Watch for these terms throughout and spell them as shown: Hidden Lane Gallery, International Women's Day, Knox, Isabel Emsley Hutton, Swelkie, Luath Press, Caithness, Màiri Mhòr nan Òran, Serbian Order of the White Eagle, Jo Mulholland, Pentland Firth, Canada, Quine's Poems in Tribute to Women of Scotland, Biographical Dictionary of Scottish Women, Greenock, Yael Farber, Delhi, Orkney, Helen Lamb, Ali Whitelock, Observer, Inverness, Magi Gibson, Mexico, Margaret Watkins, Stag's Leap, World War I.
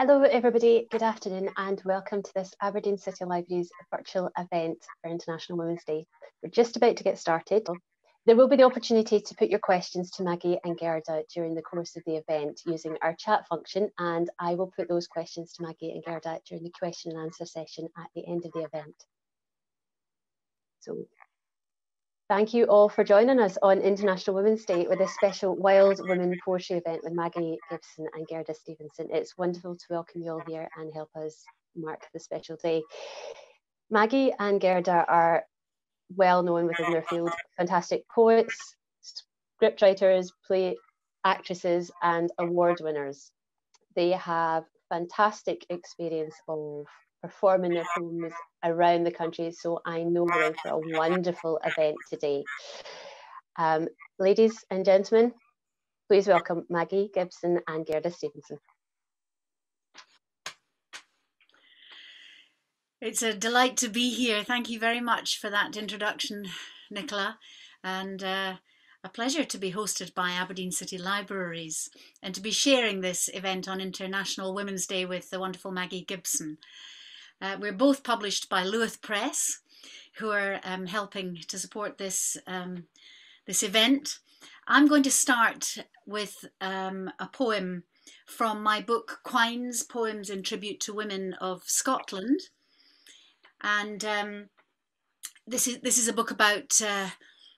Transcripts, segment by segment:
Hello everybody, good afternoon and welcome to this Aberdeen City Libraries virtual event for International Women's Day. We're just about to get started. There will be the opportunity to put your questions to Maggie and Gerda during the course of the event using our chat function, and I will put those questions to Maggie and Gerda during the question and answer session at the end of the event. So, thank you all for joining us on International Women's Day with a special Wild Women Poetry event with Magi Gibson and Gerda Stevenson. It's wonderful to welcome you all here and help us mark the special day. Magi and Gerda are well known within their field, fantastic poets, scriptwriters, play actresses and award winners. They have fantastic experience of performing their poems around the country, so I know we're in for a wonderful event today. Ladies and gentlemen, please welcome Magi Gibson and Gerda Stevenson. It's a delight to be here. Thank you very much for that introduction, Nicola, and a pleasure to be hosted by Aberdeen City Libraries and to be sharing this event on International Women's Day with the wonderful Magi Gibson. We're both published by Luath Press, who are helping to support this, this event. I'm going to start with a poem from my book, Quine's Poems in Tribute to Women of Scotland. And this is a book about,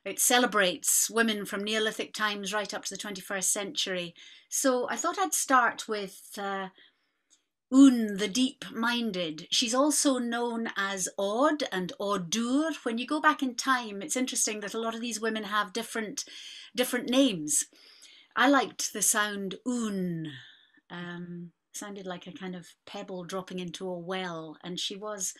it celebrates women from Neolithic times right up to the 21st century. So I thought I'd start with Oon the Deep-Minded. She's also known as Aud and Audur. When you go back in time, it's interesting that a lot of these women have different names. I liked the sound Oon. Sounded like a kind of pebble dropping into a well, and she was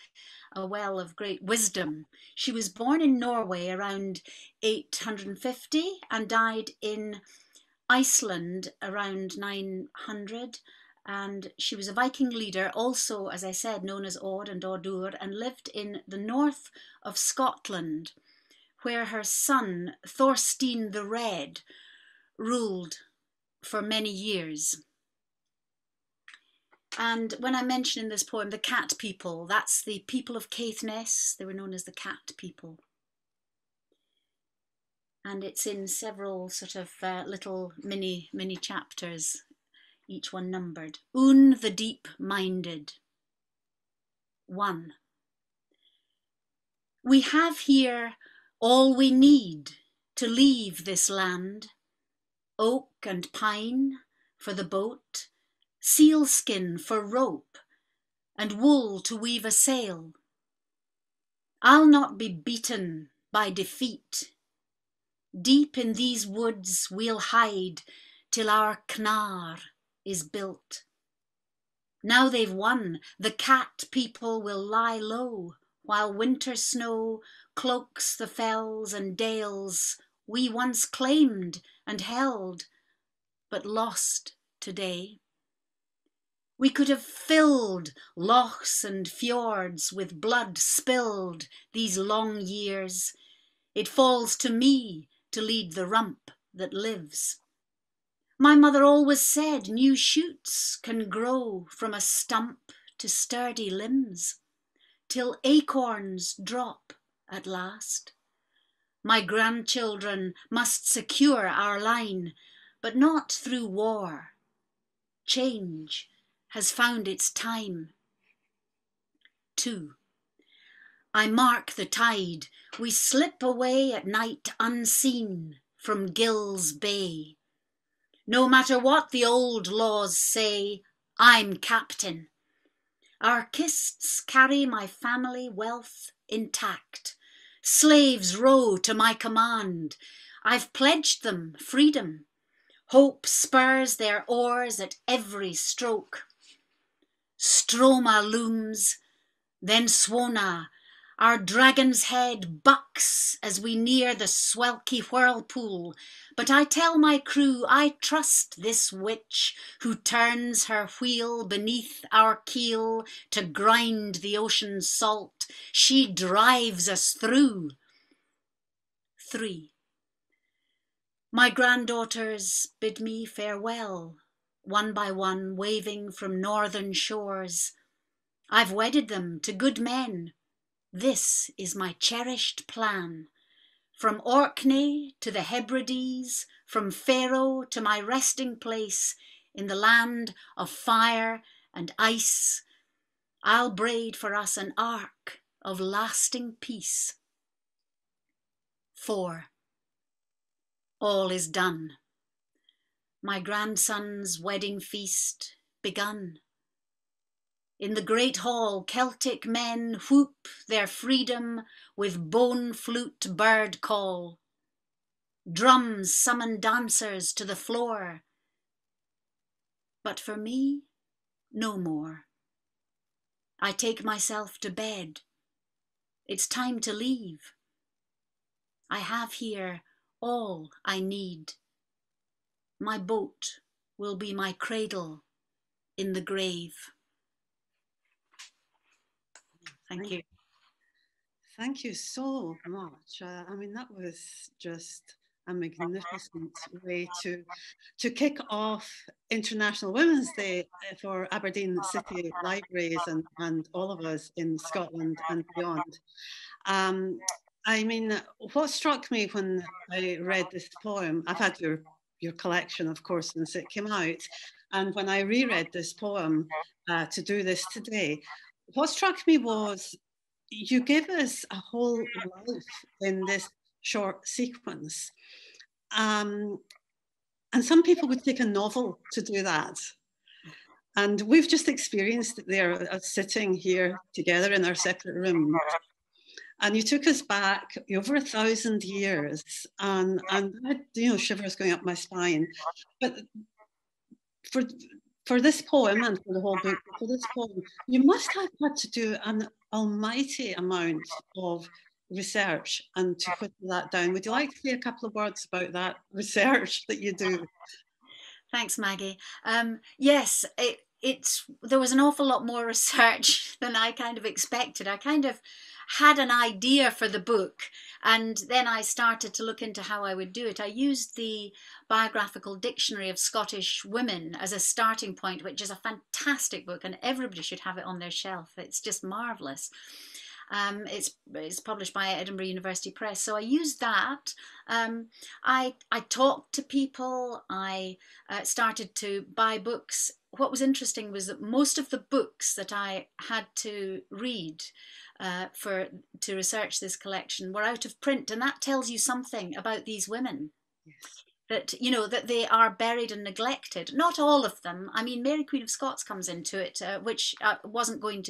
a well of great wisdom. She was born in Norway around 850 and died in Iceland around 900. And she was a Viking leader, also, as I said, known as Aud and Audur, and lived in the north of Scotland, where her son, Thorstein the Red, ruled for many years. And when I mention in this poem the cat people, that's the people of Caithness. They were known as the cat people. And it's in several sort of little mini chapters, each one numbered. Oon the Deep-Minded. 1. We have here all we need to leave this land. Oak and pine for the boat, sealskin for rope, and wool to weave a sail. I'll not be beaten by defeat. Deep in these woods we'll hide till our knar is built. Now they've won, the cat people will lie low, while winter snow cloaks the fells and dales we once claimed and held, but lost today. We could have filled lochs and fjords with blood spilled these long years. It falls to me to lead the rump that lives. My mother always said new shoots can grow from a stump to sturdy limbs, till acorns drop at last. My grandchildren must secure our line, but not through war. Change has found its time. 2. I mark the tide. We slip away at night unseen from Gill's Bay. No matter what the old laws say, I'm captain. Our kists carry my family wealth intact. Slaves row to my command. I've pledged them freedom. Hope spurs their oars at every stroke. Stroma looms, then Swona. Our dragon's head bucks as we near the swelky whirlpool, but I tell my crew I trust this witch who turns her wheel beneath our keel to grind the ocean salt. She drives us through. 3. My granddaughters bid me farewell, one by one waving from northern shores. I've wedded them to good men. This is my cherished plan. From Orkney to the Hebrides, from Faroe to my resting place in the land of fire and ice, I'll braid for us an ark of lasting peace. 4. All is done. My grandson's wedding feast begun. In the great hall, Celtic men whoop their freedom with bone flute bird call. Drums summon dancers to the floor. But for me, no more. I take myself to bed. It's time to leave. I have here all I need. My boat will be my cradle in the grave. Thank you. Thank you so much. I mean, that was just a magnificent way to kick off International Women's Day for Aberdeen City Libraries and all of us in Scotland and beyond. I mean, what struck me when I read this poem, I've had your collection, of course, since it came out, and when I reread this poem to do this today, what struck me was you give us a whole life in this short sequence. And some people would take a novel to do that. And we've just experienced it there, sitting here together in our separate rooms. And you took us back over 1,000 years, and I had, you know, shivers going up my spine. But for this poem and for the whole book, for this poem, you must have had to do an almighty amount of research and to put that down. Would you like to say a couple of words about that research that you do? Thanks, Maggie. Yes, there was an awful lot more research than I kind of expected. I kind of had an idea for the book, and then I started to look into how I would do it. I used the Biographical Dictionary of Scottish Women as a starting point, which is a fantastic book, and everybody should have it on their shelf. It's just marvellous. It's published by Edinburgh University Press. So I used that. I talked to people. I started to buy books. What was interesting was that most of the books that I had to read to research this collection were out of print, and that tells you something about these women. Yes. That, you know, that they are buried and neglected. Not all of them. I mean, Mary Queen of Scots comes into it, which she wasn't going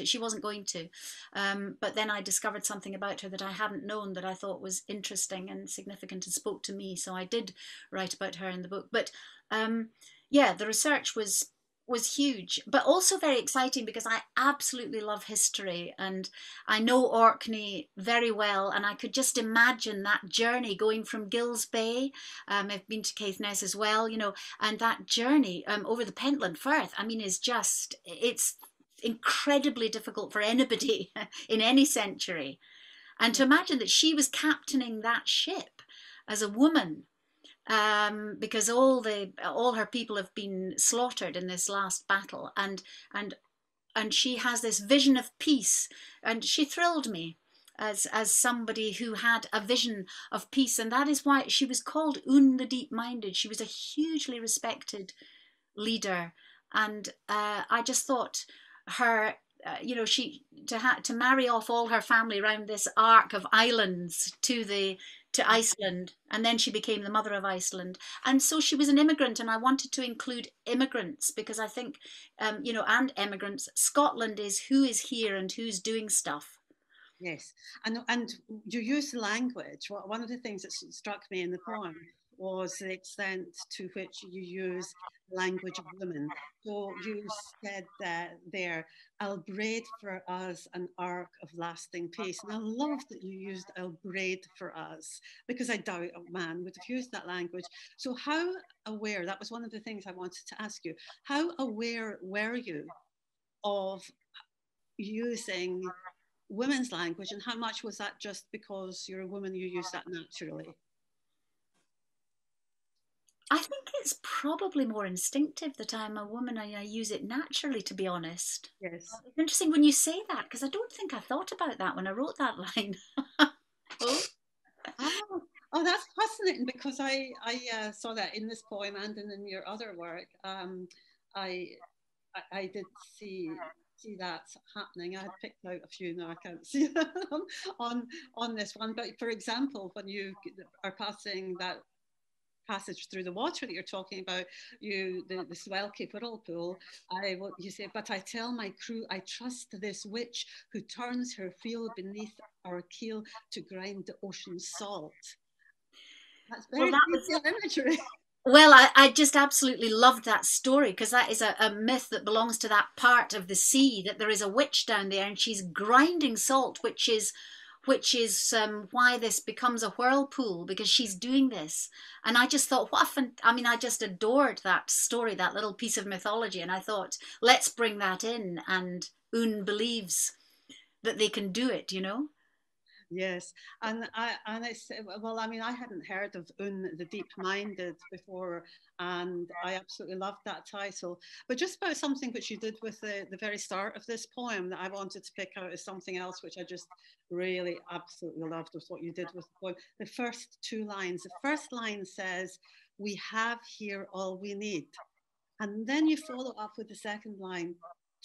to. But then I discovered something about her that I hadn't known that I thought was interesting and significant and spoke to me. So I did write about her in the book. But yeah, the research was huge, but also very exciting, because I absolutely love history, and I know Orkney very well, and I could just imagine that journey going from Gill's Bay. I've been to Caithness as well, you know, and that journey over the Pentland Firth, I mean, is just, it's incredibly difficult for anybody in any century. And to imagine that she was captaining that ship as a woman, because all her people have been slaughtered in this last battle, and she has this vision of peace, and she thrilled me as somebody who had a vision of peace, and that is why she was called Un the Deep-Minded. She was a hugely respected leader, and I just thought her. You know, she to marry off all her family around this arc of islands to Iceland, and then she became the mother of Iceland, and so she was an immigrant, and I wanted to include immigrants, because I think, you know, and emigrants. Scotland is who is here and who's doing stuff. Yes, and you use the language. One of the things that struck me in the poem was the extent to which you use language of women. So you said that there, I'll braid for us an ark of lasting peace. And I love that you used I'll braid for us, because I doubt a man would have used that language. So how aware, that was one of the things I wanted to ask you, how aware were you of using women's language, and how much was that just because you're a woman, you use that naturally? I think it's probably more instinctive that I'm a woman and I use it naturally, to be honest. Yes. It's interesting when you say that, because I don't think I thought about that when I wrote that line. Oh, that's fascinating, because I saw that in this poem and in your other work. I did see that happening. I had picked out a few, now I can't see them on this one. But for example, when you are passing that passage through the water that you're talking about, the Swelkie Whirlpool pool, you say, "But I tell my crew, I trust this witch who turns her field beneath our keel to grind the ocean salt." That's very detailed imagery. Well, I just absolutely loved that story, because that is a myth that belongs to that part of the sea, that there is a witch down there and she's grinding salt, which is why this becomes a whirlpool, because she's doing this. And I just thought, I just adored that story, that little piece of mythology. And I thought, let's bring that in. And Un believes that they can do it, you know? Yes, and it's, well, I mean, I hadn't heard of Un the Deep-Minded before, and I absolutely loved that title. But just about something which you did with the very start of this poem that I wanted to pick out is something else which I just really absolutely loved, was what you did with the poem. The first two lines. The first line says, "We have here all we need." And then you follow up with the second line,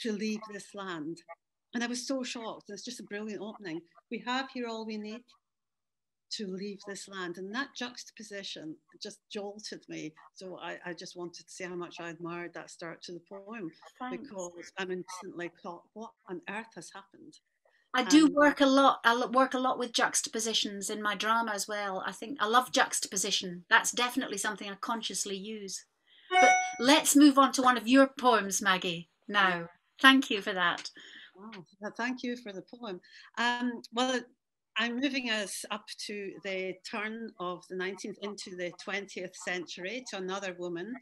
"To leave this land." And I was so shocked. It's just a brilliant opening. We have here all we need to leave this land. And that juxtaposition just jolted me. So I just wanted to say how much I admired that start to the poem. Thanks. Because I'm instantly caught, what on earth has happened? I do work a lot. I work a lot with juxtapositions in my drama as well. I think I love juxtaposition. That's definitely something I consciously use. But let's move on to one of your poems, Maggie, now. Thank you for that. Wow, well, thank you for the poem. Well, I'm moving us up to the turn of the 19th into the 20th century to another woman.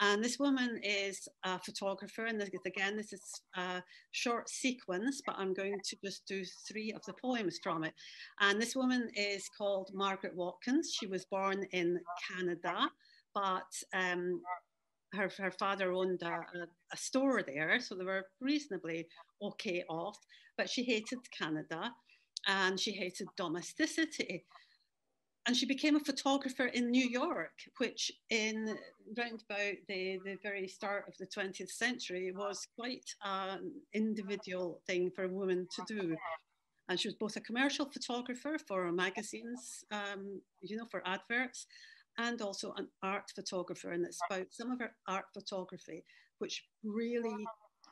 And this woman is a photographer. And again, this is a short sequence, but I'm going to just do three of the poems from it. And this woman is called Margaret Watkins. She was born in Canada, but her father owned a store there, so they were reasonably okay off, but she hated Canada and she hated domesticity. And she became a photographer in New York, which in round about the very start of the 20th century was quite an individual thing for a woman to do. And she was both a commercial photographer for magazines, for adverts, and also an art photographer, and it's about some of her art photography, which really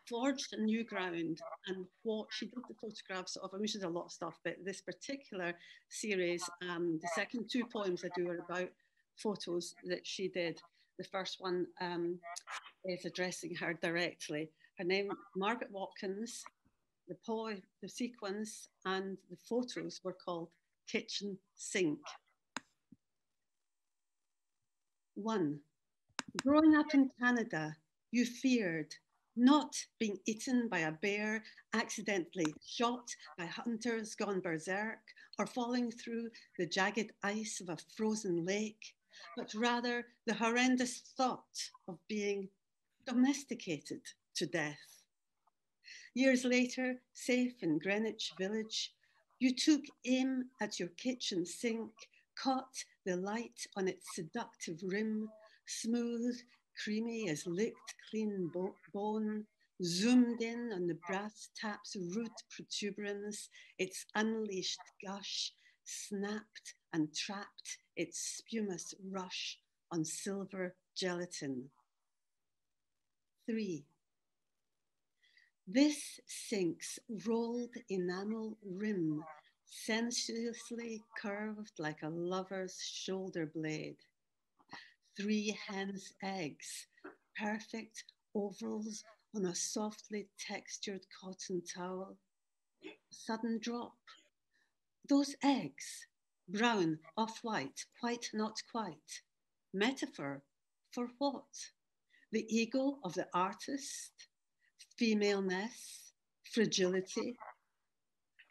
forged a new ground. And what she did the photographs of, I mean, she did a lot of stuff, but this particular series, the second two poems I do are about photos that she did. The first one is addressing her directly. Her name, Margaret Watkins, the poem, the sequence, and the photos were called Kitchen Sink. 1. Growing up in Canada, you feared not being eaten by a bear, accidentally shot by hunters gone berserk, or falling through the jagged ice of a frozen lake, but rather the horrendous thought of being domesticated to death. Years later, safe in Greenwich Village, you took aim at your kitchen sink, caught the light on its seductive rim, smooth, creamy as licked clean bone, zoomed in on the brass tap's rude protuberance, its unleashed gush, snapped and trapped its spumous rush on silver gelatin. 3. This sink's rolled enamel rim, sensuously curved like a lover's shoulder blade. 3 hen's eggs, perfect ovals on a softly textured cotton towel. Sudden drop. Those eggs, brown, off-white, quite not quite. Metaphor for what? The ego of the artist? Femaleness? Fragility?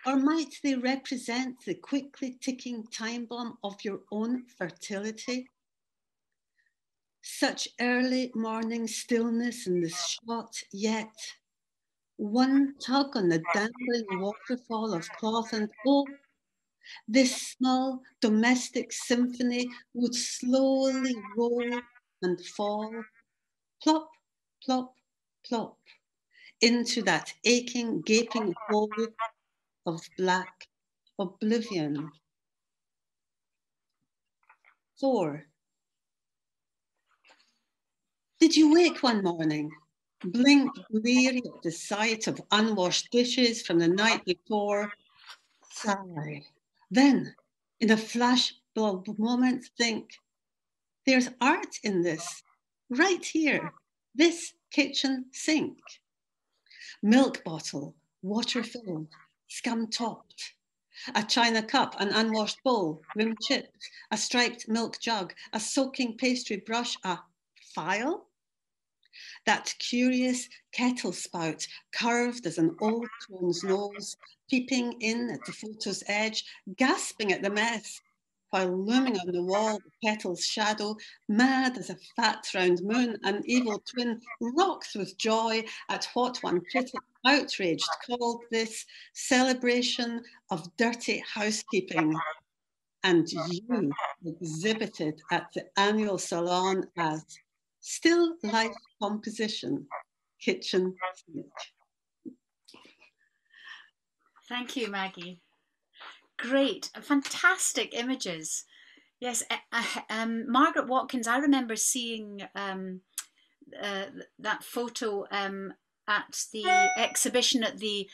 Or might they represent the quickly ticking time bomb of your own fertility? such early morning stillness in the shot yet. One tug on the dangling waterfall of cloth and oh, this small domestic symphony would slowly roll and fall, plop, plop, plop, into that aching, gaping hole of black oblivion. 4. Did you wake one morning, blink bleary at the sight of unwashed dishes from the night before, sigh, then in a flash bulb moment think, there's art in this, right here, this kitchen sink. Milk bottle, water filled, scum topped, a china cup, an unwashed bowl, rim chipped, a striped milk jug, a soaking pastry brush, a file. That curious kettle spout, curved as an old tone's nose, peeping in at the photo's edge, gasping at the mess, while looming on the wall, the kettle's shadow, mad as a fat round moon, an evil twin rocks with joy at what one critic outraged called this celebration of dirty housekeeping. And you exhibited at the annual salon as still life composition, kitchen sink. Thank you, Maggie. Great, fantastic images. Yes, Margaret Watkins, I remember seeing that photo at the exhibition at the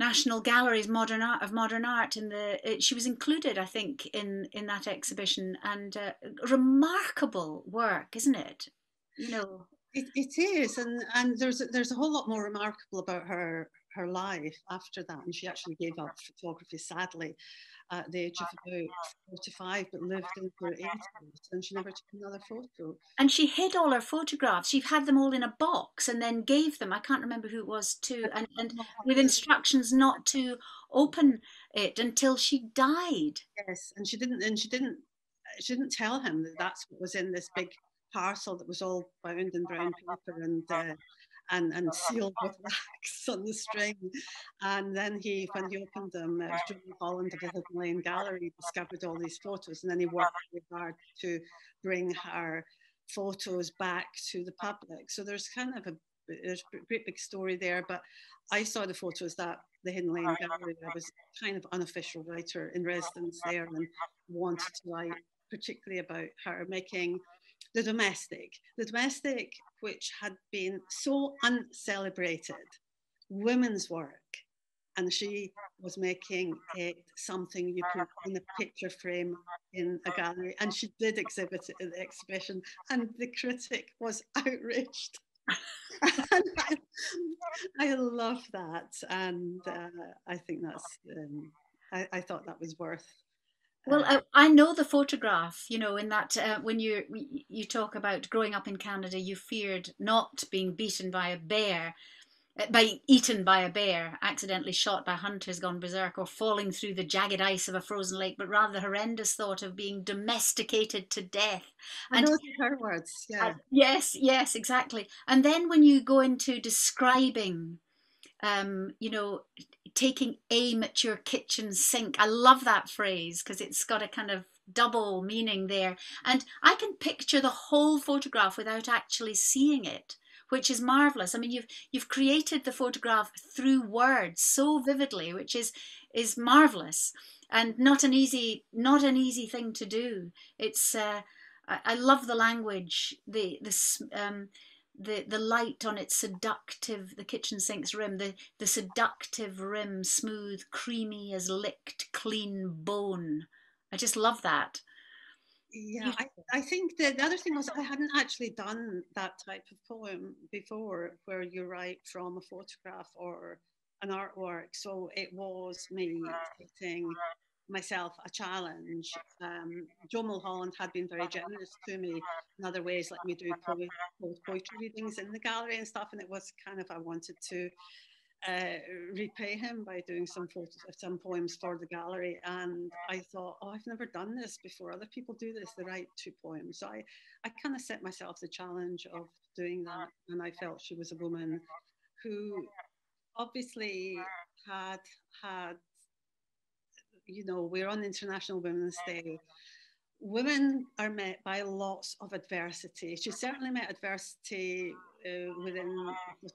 National Galleries of Modern Art, and she was included, I think, in that exhibition, and remarkable work, isn't it? You know, it is, and there's a whole lot more remarkable about her life after that, and she actually gave up photography, sadly, at the age of about 45, but lived in her 80s, and she never took another photo. And she hid all her photographs. She had them all in a box and then gave them, I can't remember who it was, to, and with instructions not to open it until she died. Yes, and she didn't tell him that that's what was in this big parcel that was all bound in brown paper and sealed with wax on the string. And then when he opened them, it was during the Holland of the Hidden Lane Gallery, discovered all these photos, and then he worked really hard to bring her photos back to the public. So there's kind of a great big story there, but I saw the photos that the Hidden Lane Gallery, I was kind of unofficial writer in residence there and wanted to write particularly about her making the domestic, which had been so uncelebrated, women's work, and she was making it something you put in a picture frame in a gallery, and she did exhibit it at the exhibition, and the critic was outraged. I love that, and I think that's, I thought that was worth. Well, I know the photograph, you know, in that when you talk about growing up in Canada, you feared not being eaten by a bear, accidentally shot by hunters gone berserk, or falling through the jagged ice of a frozen lake, but rather the horrendous thought of being domesticated to death. And those are her words, yeah. Yes, exactly. And then when you go into describing, you know, taking aim at your kitchen sink. I love that phrase because it's got a kind of double meaning there. And I can picture the whole photograph without actually seeing it, which is marvellous. I mean, you've created the photograph through words so vividly, which is marvellous and not an easy thing to do. It's I love the language, the light on its seductive, the kitchen sink's rim, the seductive rim, smooth, creamy as licked, clean bone. I just love that. Yeah, I think the other thing was I hadn't actually done that type of poem before where you write from a photograph or an artwork. So it was me hitting myself a challenge. Jo Mulholland had been very generous to me in other ways, letting me do poetry readings in the gallery and stuff, and it was kind of, I wanted to repay him by doing some photos of some poems for the gallery. And I thought, oh, I've never done this before. Other people do this, they write two poems. So I kind of set myself the challenge of doing that. And I felt she was a woman who obviously had, you know, we're on International Women's Day. Women are met by lots of adversity. She certainly met adversity within the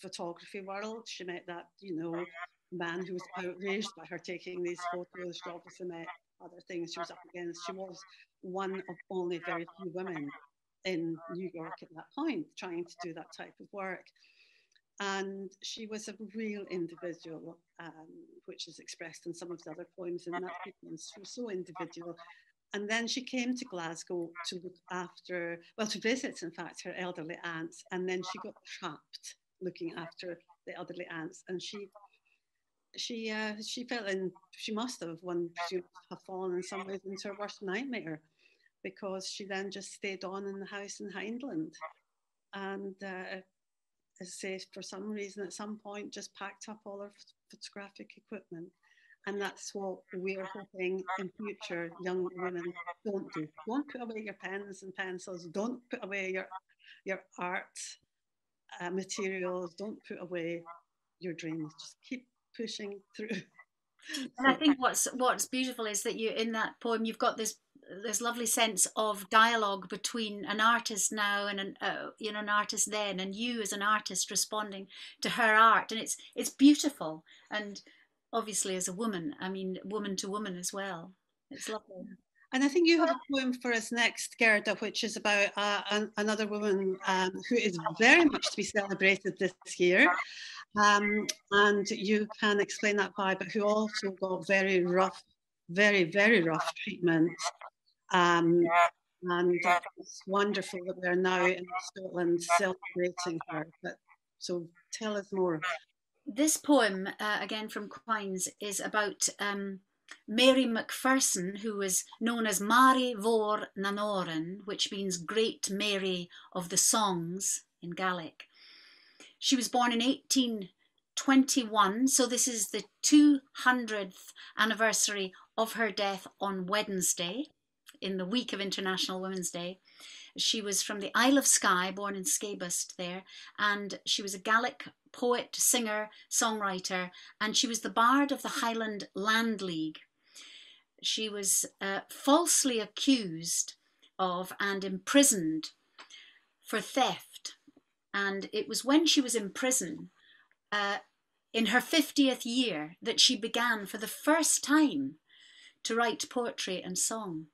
photography world. She met that, you know, man who was outraged by her taking these photos. She obviously met other things she was up against. She was one of only very few women in New York at that point trying to do that type of work. And she was a real individual, which is expressed in some of the other poems in that sequence. She was so individual. And then she came to Glasgow to look after, well, to visit, in fact, her elderly aunts. And then she got trapped looking after the elderly aunts. And she fell in, she must have, one presumes, have fallen in some ways into her worst nightmare, because she then just stayed on in the house in Hindland. And as I say, for some reason, at some point, just packed up all her photographic equipment. And that's what we're hoping in future, young women don't do. Don't put away your pens and pencils. Don't put away your art materials. Don't put away your dreams. Just keep pushing through. And I think what's beautiful is that you, in that poem, you've got this lovely sense of dialogue between an artist now and an artist then, and you as an artist responding to her art, and it's beautiful. And obviously, as a woman, I mean, woman to woman as well, it's lovely. And I think you have a poem for us next, Gerda, which is about another woman who is very much to be celebrated this year. And you can explain that why, but who also got very rough, very, very rough treatment. And it's wonderful that we are now in Scotland celebrating her. But, so tell us more. This poem, again from Quine's, is about Mary McPherson, who was known as Màiri Mhòr nan Òran, which means Great Mary of the Songs in Gaelic. She was born in 1821, so this is the 200th anniversary of her death on Wednesday, in the week of International Women's Day. She was from the Isle of Skye, born in Scabust there, and she was a Gaelic poet, singer, songwriter, and she was the bard of the Highland Land League. She was falsely accused of and imprisoned for theft, and it was when she was in prison in her 50th year that she began for the first time to write poetry and song.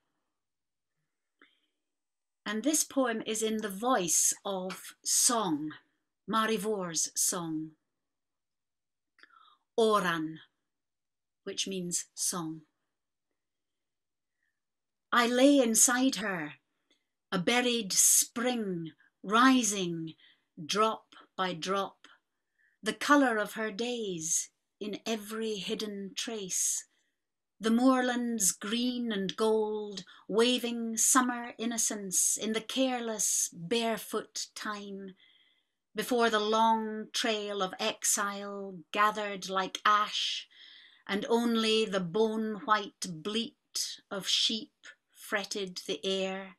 And this poem is in the voice of song, Màiri Mhòr's song. Óran, which means song. I lay inside her, a buried spring, rising drop by drop, the colour of her days in every hidden trace, the moorlands green and gold, waving summer innocence in the careless barefoot time, before the long trail of exile gathered like ash, and only the bone-white bleat of sheep fretted the air.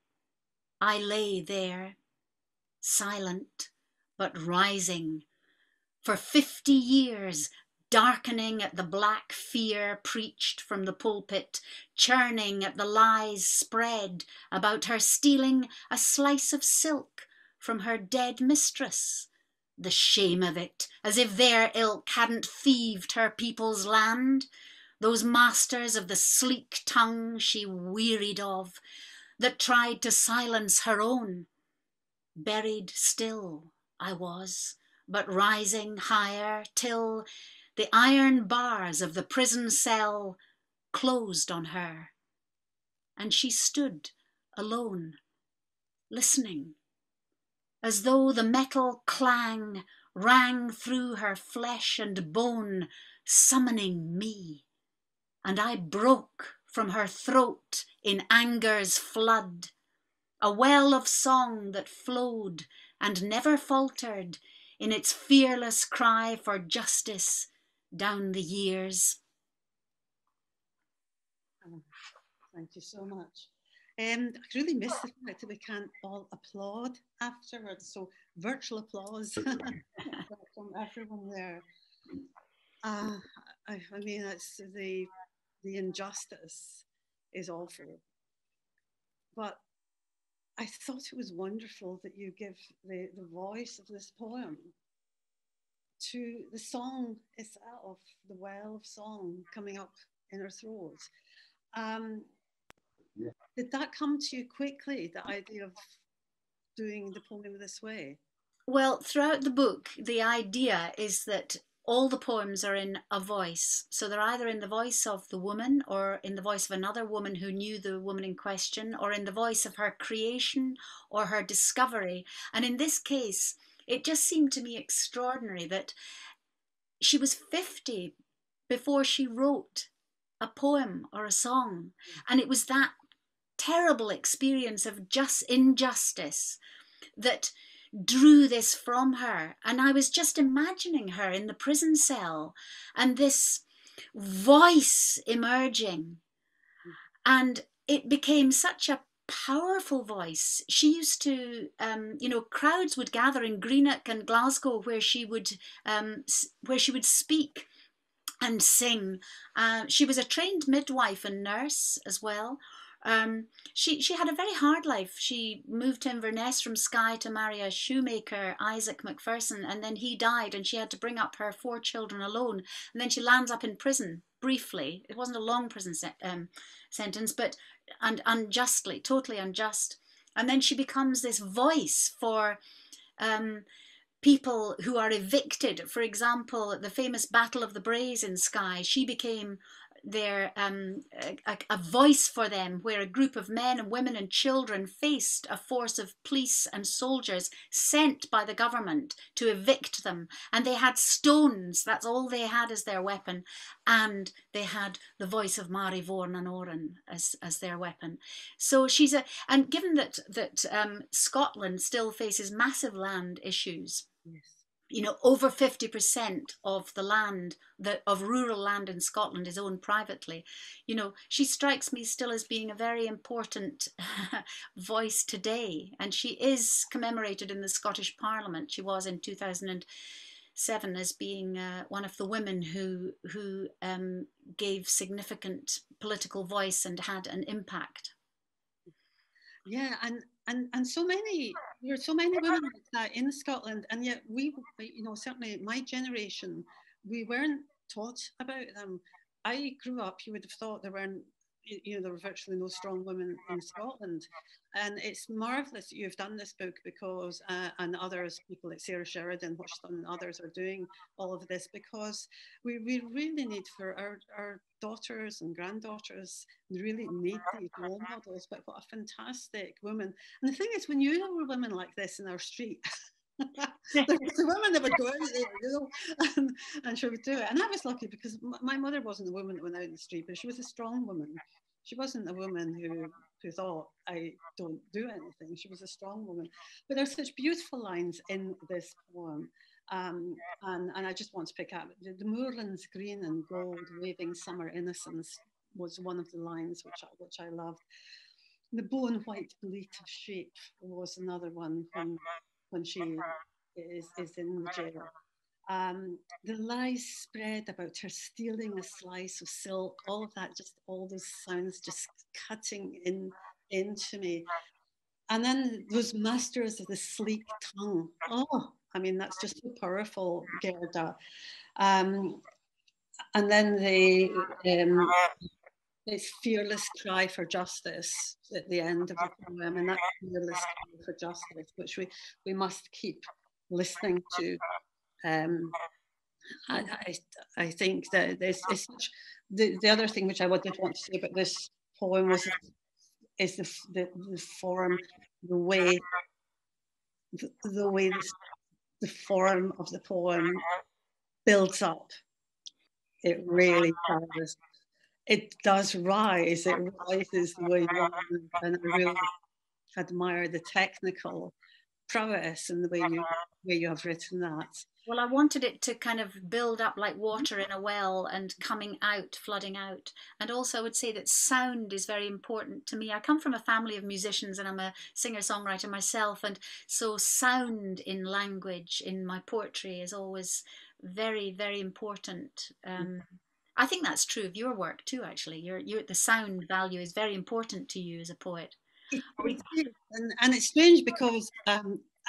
I lay there, silent but rising, for 50 years, darkening at the black fear preached from the pulpit, churning at the lies spread about her stealing a slice of silk from her dead mistress. The shame of it, as if their ilk hadn't thieved her people's land, those masters of the sleek tongue she wearied of, that tried to silence her own. Buried still I was, but rising higher till the iron bars of the prison cell closed on her, and she stood alone, listening, as though the metal clang rang through her flesh and bone, summoning me, and I broke from her throat in anger's flood, a well of song that flowed and never faltered in its fearless cry for justice down the years. Oh, thank you so much. I really miss the fact that we can't all applaud afterwards, so virtual applause from everyone there. I mean, that's the injustice is awful. But I thought it was wonderful that you give the voice of this poem to the song itself, the well of song coming up in our throats. Yeah. Did that come to you quickly, the idea of doing the poem this way? Well, throughout the book, the idea is that all the poems are in a voice. So they're either in the voice of the woman, or in the voice of another woman who knew the woman in question, or in the voice of her creation or her discovery. And in this case, it just seemed to me extraordinary that she was 50 before she wrote a poem or a song. And it was that terrible experience of just injustice that drew this from her. And I was just imagining her in the prison cell and this voice emerging. And it became such a powerful voice. She used to, you know, crowds would gather in Greenock and Glasgow where she would speak and sing. She was a trained midwife and nurse as well. She had a very hard life. She moved to Inverness from Skye to marry a shoemaker, Isaac Macpherson, and then he died and she had to bring up her 4 children alone. And then she lands up in prison, briefly. It wasn't a long prison sentence, but and unjustly, totally unjust. And then she becomes this voice for people who are evicted. For example, at the famous Battle of the Braes in Skye, she became their a voice for them, where a group of men and women and children faced a force of police and soldiers sent by the government to evict them, and they had stones, that's all they had as their weapon, and they had the voice of Màiri Mhòr nan Òran as their weapon. So she's a, and given that Scotland still faces massive land issues. Yes. You know, over 50% of the land, of rural land in Scotland is owned privately. You know, she strikes me still as being a very important voice today. And she is commemorated in the Scottish Parliament. She was in 2007 as being one of the women who gave significant political voice and had an impact. Yeah, and so many, there are so many women like that in Scotland, and yet we, you know, certainly my generation, we weren't taught about them. I grew up, you would have thought there weren't, you know, there were virtually no strong women in Scotland. And it's marvellous that you've done this book because, and others, people like Sarah Sheridan, Washington and others are doing all of this, because we really need for our daughters and granddaughters really need these role models, but what a fantastic woman. And the thing is, when you know women like this in our street, there was the women that would go out there, you know, and she would do it. And I was lucky because my mother wasn't a woman that went out in the street, but she was a strong woman. She wasn't a woman who thought, I don't do anything. She was a strong woman. But there's such beautiful lines in this poem. And I just want to pick up, the moorlands green and gold, waving summer innocence was one of the lines which I loved. The bone white bleat of sheep was another one when she is in the jail. The lies spread about her stealing a slice of silk, all of that, just all those sounds just cutting into me. And then those masters of the sleek tongue. Oh, I mean, that's just so powerful, Gerda. And then this fearless cry for justice at the end of the poem, and that fearless cry for justice, which we must keep listening to. I think that this is such, the other thing which I did want to say about this poem was is the form, the way the form of the poem builds up. It really does. It does rise. It rises the way, and I really admire the technical prowess in the way you have written that. Well, I wanted it to kind of build up like water in a well and coming out, flooding out. And also I would say that sound is very important to me. I come from a family of musicians and I'm a singer-songwriter myself. And so sound in language, in my poetry, is always very, very important. I think that's true of your work too, actually. The sound value is very important to you as a poet. And it's strange because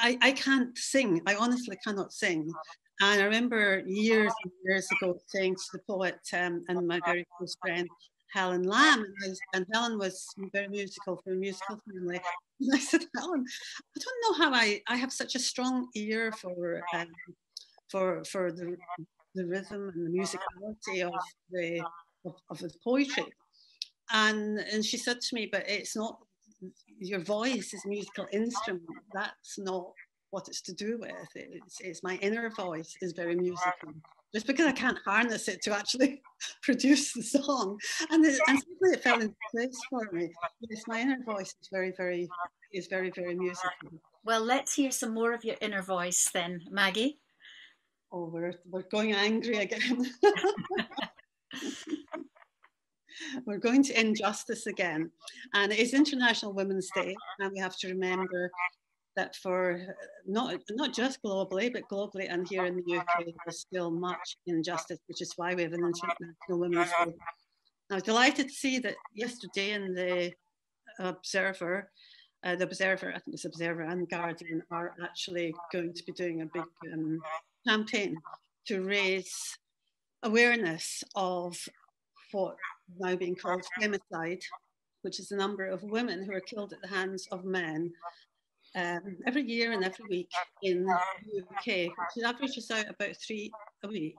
I can't sing. I honestly cannot sing. And I remember years and years ago saying to the poet and my very close friend, Helen Lamb, and Helen was very musical from a musical family. And I said, Helen, I don't know how I have such a strong ear for the rhythm and the musicality of the poetry. And she said to me, but it's not, your voice is a musical instrument. That's not what it's to do with. It's my inner voice is very musical. Just because I can't harness it to actually produce the song. And suddenly it fell into place for me. Yes, my inner voice is very, very musical. Well, let's hear some more of your inner voice then, Maggie. Oh, we're going angry again. We're going to injustice again. And it is International Women's Day, and we have to remember that for not just globally, but globally and here in the UK, there's still much injustice, which is why we have an International Women's Day. I was delighted to see that yesterday in the Observer, I think it's Observer and Guardian are actually going to be doing a big campaign to raise awareness of what's now being called femicide, which is the number of women who are killed at the hands of men every year and every week in the UK, which averages out about 3 a week.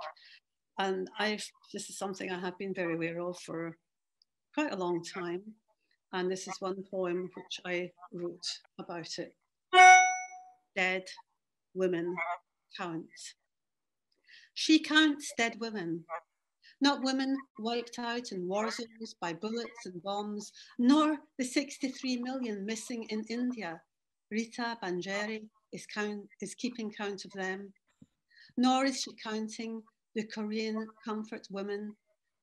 And this is something I have been very aware of for quite a long time. And this is one poem which I wrote about it. Dead women count. She counts dead women. Not women wiped out in war zones by bullets and bombs, nor the 63 million missing in India. Rita Banjeri is keeping count of them. Nor is she counting the Korean comfort women,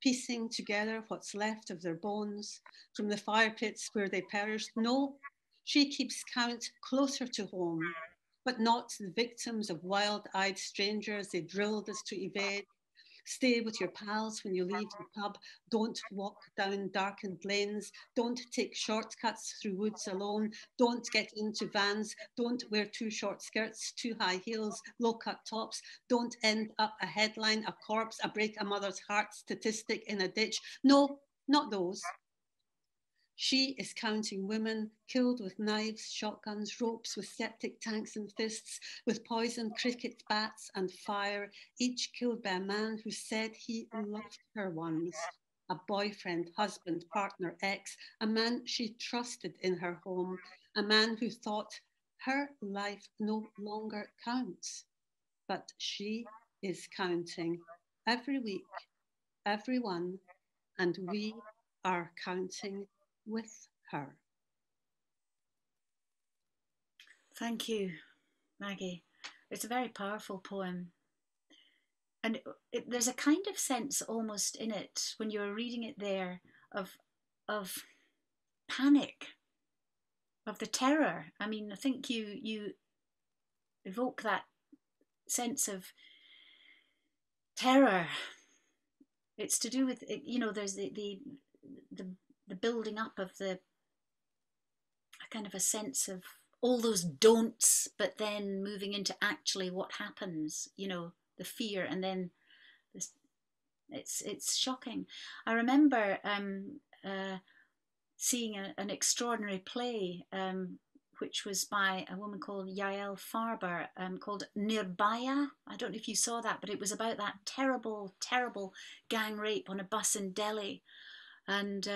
piecing together what's left of their bones from the fire pits where they perished. No, she keeps count closer to home, but not the victims of wild-eyed strangers they drilled us to evade. Stay with your pals when you leave the pub. Don't walk down darkened lanes. Don't take shortcuts through woods alone. Don't get into vans. Don't wear too short skirts, too high heels, low-cut tops. Don't end up a headline, a corpse, a break a mother's heart statistic in a ditch. No, not those. She is counting women killed with knives, shotguns, ropes, with septic tanks and fists, with poisoned cricket bats and fire, each killed by a man who said he loved her once. A boyfriend, husband, partner, ex, a man she trusted in her home, a man who thought her life no longer counts. But she is counting every week, everyone, and we are counting with her. Thank you, Maggie. It's a very powerful poem. And there's a kind of sense almost in it when you're reading it there of panic, of the terror. I mean, I think you evoke that sense of terror. It's to do with, you know, there's the building up of a kind of a sense of all those don'ts, but then moving into actually what happens, you know, the fear, and then it's shocking. I remember seeing an extraordinary play which was by a woman called Yael Farber called Nirbhaya. I don't know if you saw that, but it was about that terrible, terrible gang rape on a bus in Delhi. And,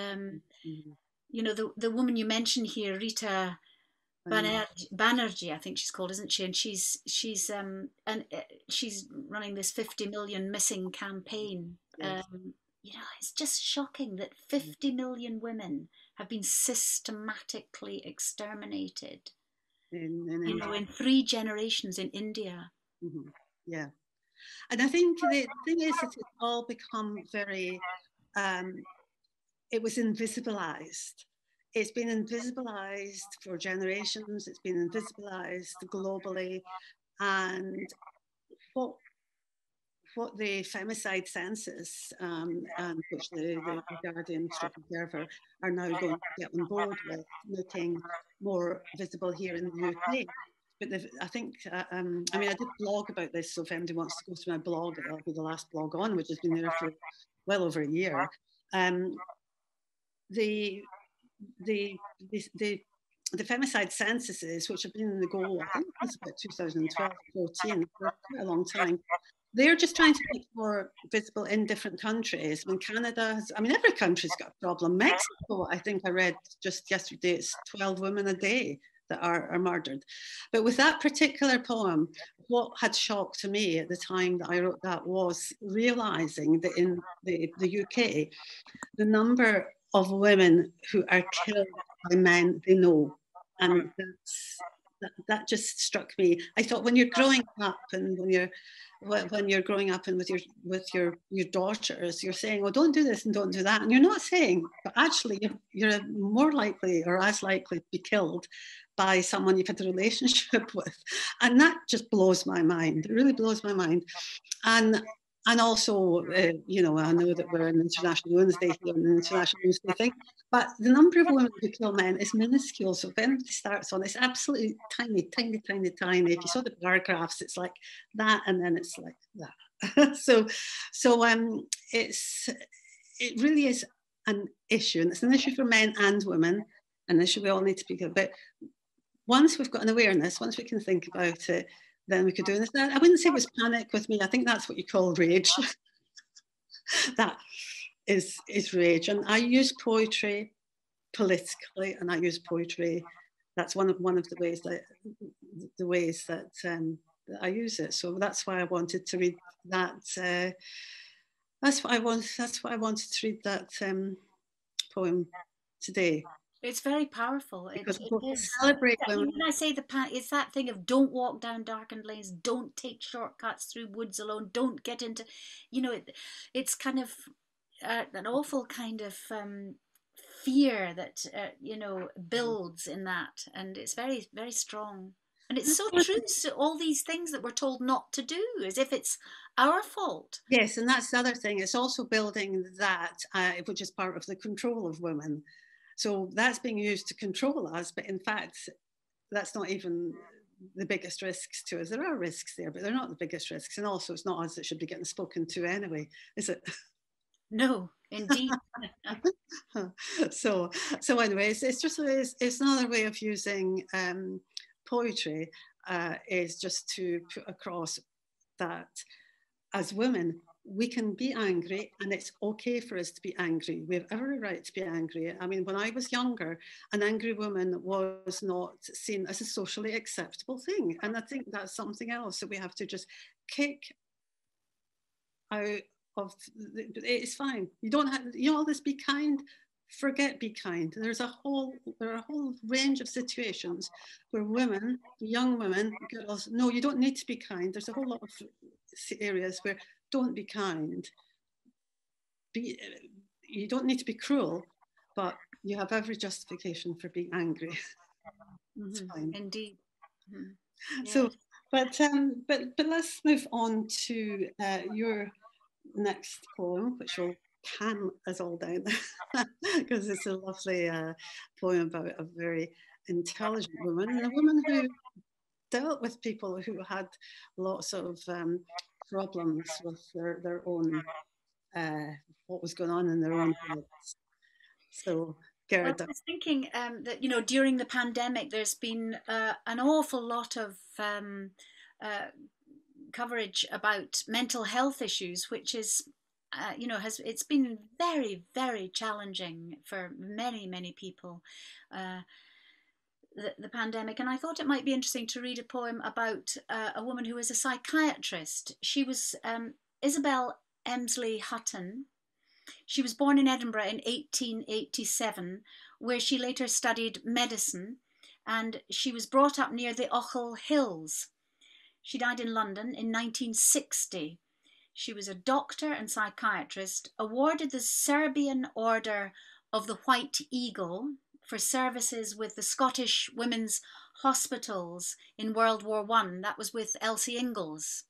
you know, the woman you mentioned here, Rita Banerjee, I think she's called, isn't she? And she's running this 50 million missing campaign. Yes. You know, it's just shocking that 50 million women have been systematically exterminated. in three generations in India. Mm-hmm. Yeah. And I think the thing is that it's all become very, it was invisibilized. It's been invisibilized for generations. It's been invisibilized globally. And what the femicide census, which the Guardian and Observer are now going to get on board with, making more visible here in the UK. But I think, I mean, I did blog about this, so if anybody wants to go to my blog, it'll be the last blog on, which has been there for well over a year. The femicide censuses, which have been in the goal, I think it was about 2012, 14, for quite a long time, they're just trying to make more visible in different countries. I mean, Canada has, I mean, every country's got a problem. Mexico, I think I read just yesterday, it's 12 women a day that are murdered. But with that particular poem, what had shocked me at the time that I wrote that was realizing that in the UK, the number of women who are killed by men they know. And that just struck me. I thought, when you're growing up and when you're growing up and with your daughters, you're saying, well, don't do this and don't do that, and you're not saying, but actually you're more likely or as likely to be killed by someone you've had a relationship with. And that just blows my mind. It really blows my mind. And also, you know, I know that we're an International Women's Day here and an International Women's Day thing, but the number of women who kill men is minuscule. So if anybody starts on, it's absolutely tiny, tiny, tiny, tiny. If you saw the paragraphs, it's like that, and then it's like that. so it really is an issue, and it's an issue for men and women, an issue we all need to speak about. But once we've got an awareness, once we can think about it, then we could do this. I wouldn't say it was panic with me. I think that's what you call rage. That is rage. And I use poetry politically, and I use poetry. That's one of the ways that that I use it. So that's why I wanted to read that. That's why I wanted to read that poem today. It's very powerful. Because it is. Celebrate women. When I say it's that thing of don't walk down darkened lanes, don't take shortcuts through woods alone, don't get into, you know, it's kind of an awful kind of fear that, you know, builds in that. And it's very, very strong. And it's so true, so all these things that we're told not to do, as if it's our fault. Yes, and that's the other thing. It's also building that, which is part of the control of women. So that's being used to control us, but in fact, that's not even the biggest risks to us. There are risks there, but they're not the biggest risks. And also, it's not us that should be getting spoken to anyway, is it? No, indeed. So anyway, it's just it's another way of using poetry is just to put across that as women, we can be angry, and it's okay for us to be angry. We have every right to be angry. I mean, when I was younger, an angry woman was not seen as a socially acceptable thing. And I think that's something else that we have to just kick out of. It's fine. You don't have, you know, all this be kind, forget be kind. There are a whole range of situations where women, young women, girls, no, you don't need to be kind. There's a whole lot of areas where don't be kind. You don't need to be cruel, but you have every justification for being angry. It's fine. Indeed. Mm-hmm. Yeah. So, but let's move on to your next poem, which will calm us all down, because it's a lovely poem about a very intelligent woman, and a woman who dealt with people who had lots of problems with their own, what was going on in their own heads. So, Gerda. Well, I was thinking that, you know, during the pandemic, there's been an awful lot of coverage about mental health issues, which is, you know, it's been very, very challenging for many, many people. The pandemic, and I thought it might be interesting to read a poem about a woman who was a psychiatrist. She was Isabel Emsley Hutton. She was born in Edinburgh in 1887, where she later studied medicine and she was brought up near the Ochil Hills. She died in London in 1960. She was a doctor and psychiatrist, awarded the Serbian Order of the White Eagle for services with the Scottish Women's Hospitals in World War I. That was with Elsie Ingalls.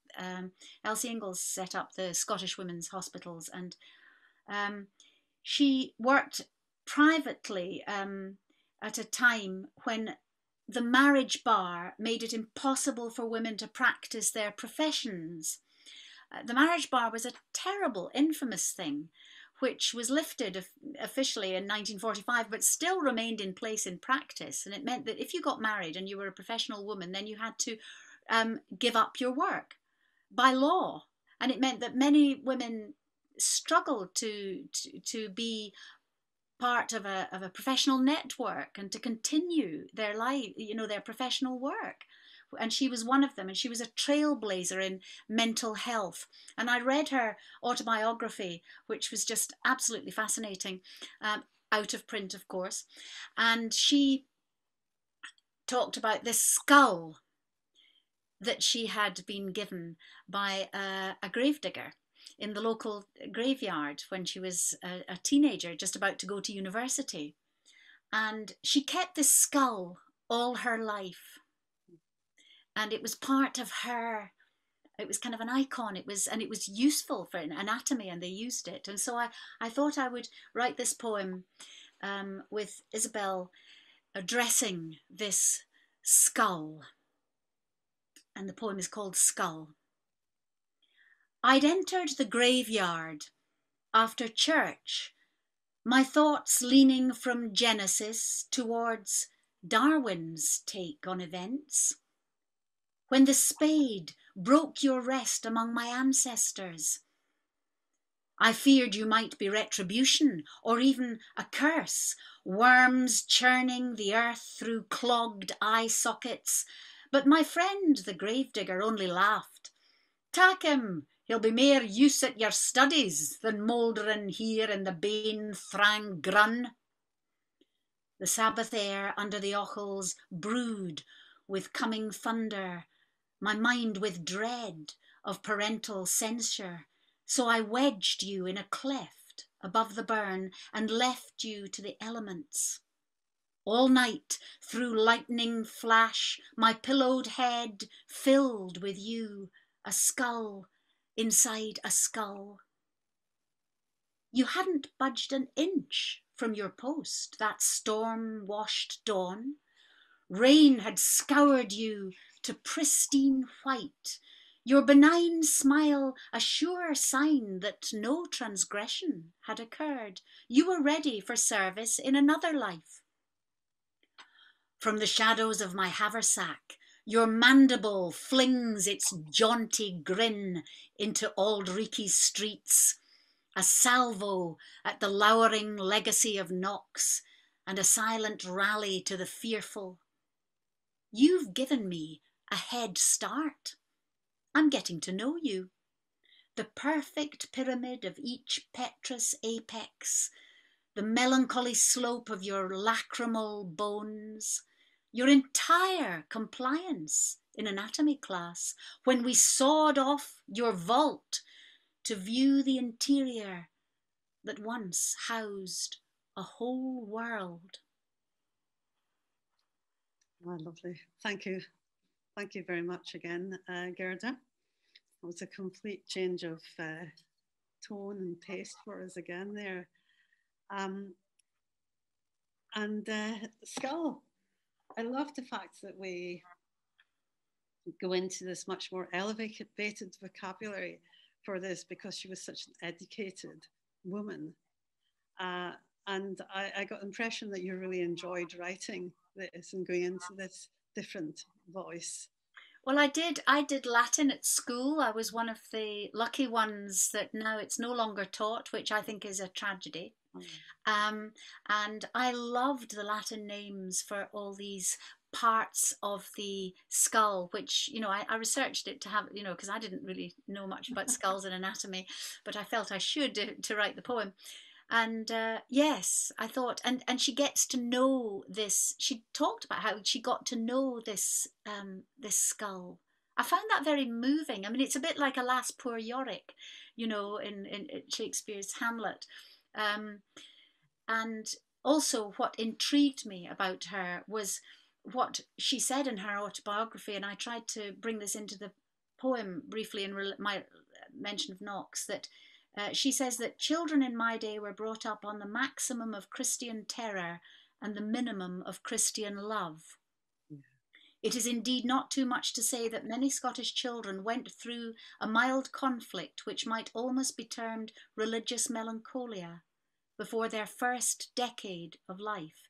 Elsie Ingalls set up the Scottish Women's Hospitals, and she worked privately at a time when the marriage bar made it impossible for women to practice their professions. The marriage bar was a terrible, infamous thing, which was lifted officially in 1945, but still remained in place in practice. And it meant that if you got married and you were a professional woman, then you had to give up your work by law. And it meant that many women struggled to be part of a professional network and to continue their life, you know, their professional work. And she was one of them, and she was a trailblazer in mental health. And I read her autobiography, which was just absolutely fascinating, out of print, of course. And she talked about this skull that she had been given by a gravedigger in the local graveyard when she was a teenager, just about to go to university. And she kept this skull all her life. And it was part of her, it was kind of an icon, and it was useful for anatomy, and they used it. And so I thought I would write this poem with Isabel addressing this skull. And the poem is called Skull. I'd entered the graveyard after church, my thoughts leaning from Genesis towards Darwin's take on events. When the spade broke your rest among my ancestors. I feared you might be retribution or even a curse, worms churning the earth through clogged eye sockets. But my friend, the gravedigger, only laughed. "Tak him, he'll be mair use at your studies than mouldering here in the bain thrang grun." The Sabbath air under the ochils brewed with coming thunder, my mind with dread of parental censure, so I wedged you in a cleft above the burn and left you to the elements. All night, through lightning flash, my pillowed head filled with you, a skull inside a skull. You hadn't budged an inch from your post that storm-washed dawn. Rain had scoured you to pristine white, your benign smile a sure sign that no transgression had occurred. You were ready for service in another life. From the shadows of my haversack, your mandible flings its jaunty grin into Aldrichy's streets, a salvo at the lowering legacy of Knox, and a silent rally to the fearful. You've given me a head start. I'm getting to know you. The perfect pyramid of each petrous apex, the melancholy slope of your lacrimal bones, your entire compliance in anatomy class, when we sawed off your vault to view the interior that once housed a whole world. Oh, lovely. Thank you. Thank you very much again, Gerda. It was a complete change of tone and taste for us again there. Skull. I love the fact that we go into this much more elevated vocabulary for this, because she was such an educated woman. And I got the impression that you really enjoyed writing this and going into this different voice. Well, I did Latin at school. I was one of the lucky ones that now it's no longer taught, which I think is a tragedy. And I loved the Latin names for all these parts of the skull, which, you know, I researched it to have, you know, because I didn't really know much about skulls and anatomy, but I felt I should to write the poem. And yes, I thought, and she gets to know this. She talked about how she got to know this this skull. I found that very moving. I mean, it's a bit like Alas, Poor Yorick, you know, in Shakespeare's Hamlet. And also what intrigued me about her was what she said in her autobiography, and I tried to bring this into the poem briefly in my mention of Knox, that she says that children in my day were brought up on the maximum of Christian terror and the minimum of Christian love. Yeah. It is indeed not too much to say that many Scottish children went through a mild conflict which might almost be termed religious melancholia before their first decade of life,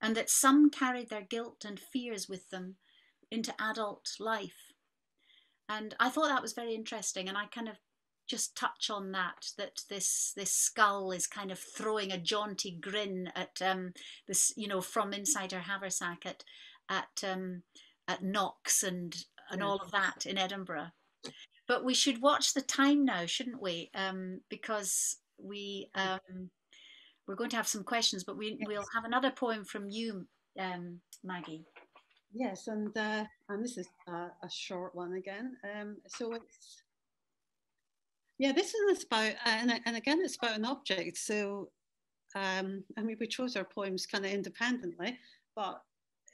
and that some carried their guilt and fears with them into adult life. And I thought that was very interesting, and I kind of just touch on that this skull is kind of throwing a jaunty grin at this, you know, from inside her haversack at Knox and all of that in Edinburgh. But we should watch the time now, shouldn't we? Because we're going to have some questions, but we'll have another poem from you, Maggie. Yes, and this is a short one again. So it's. Yeah, this is about, and again, it's about an object. So, I mean, we chose our poems kind of independently, but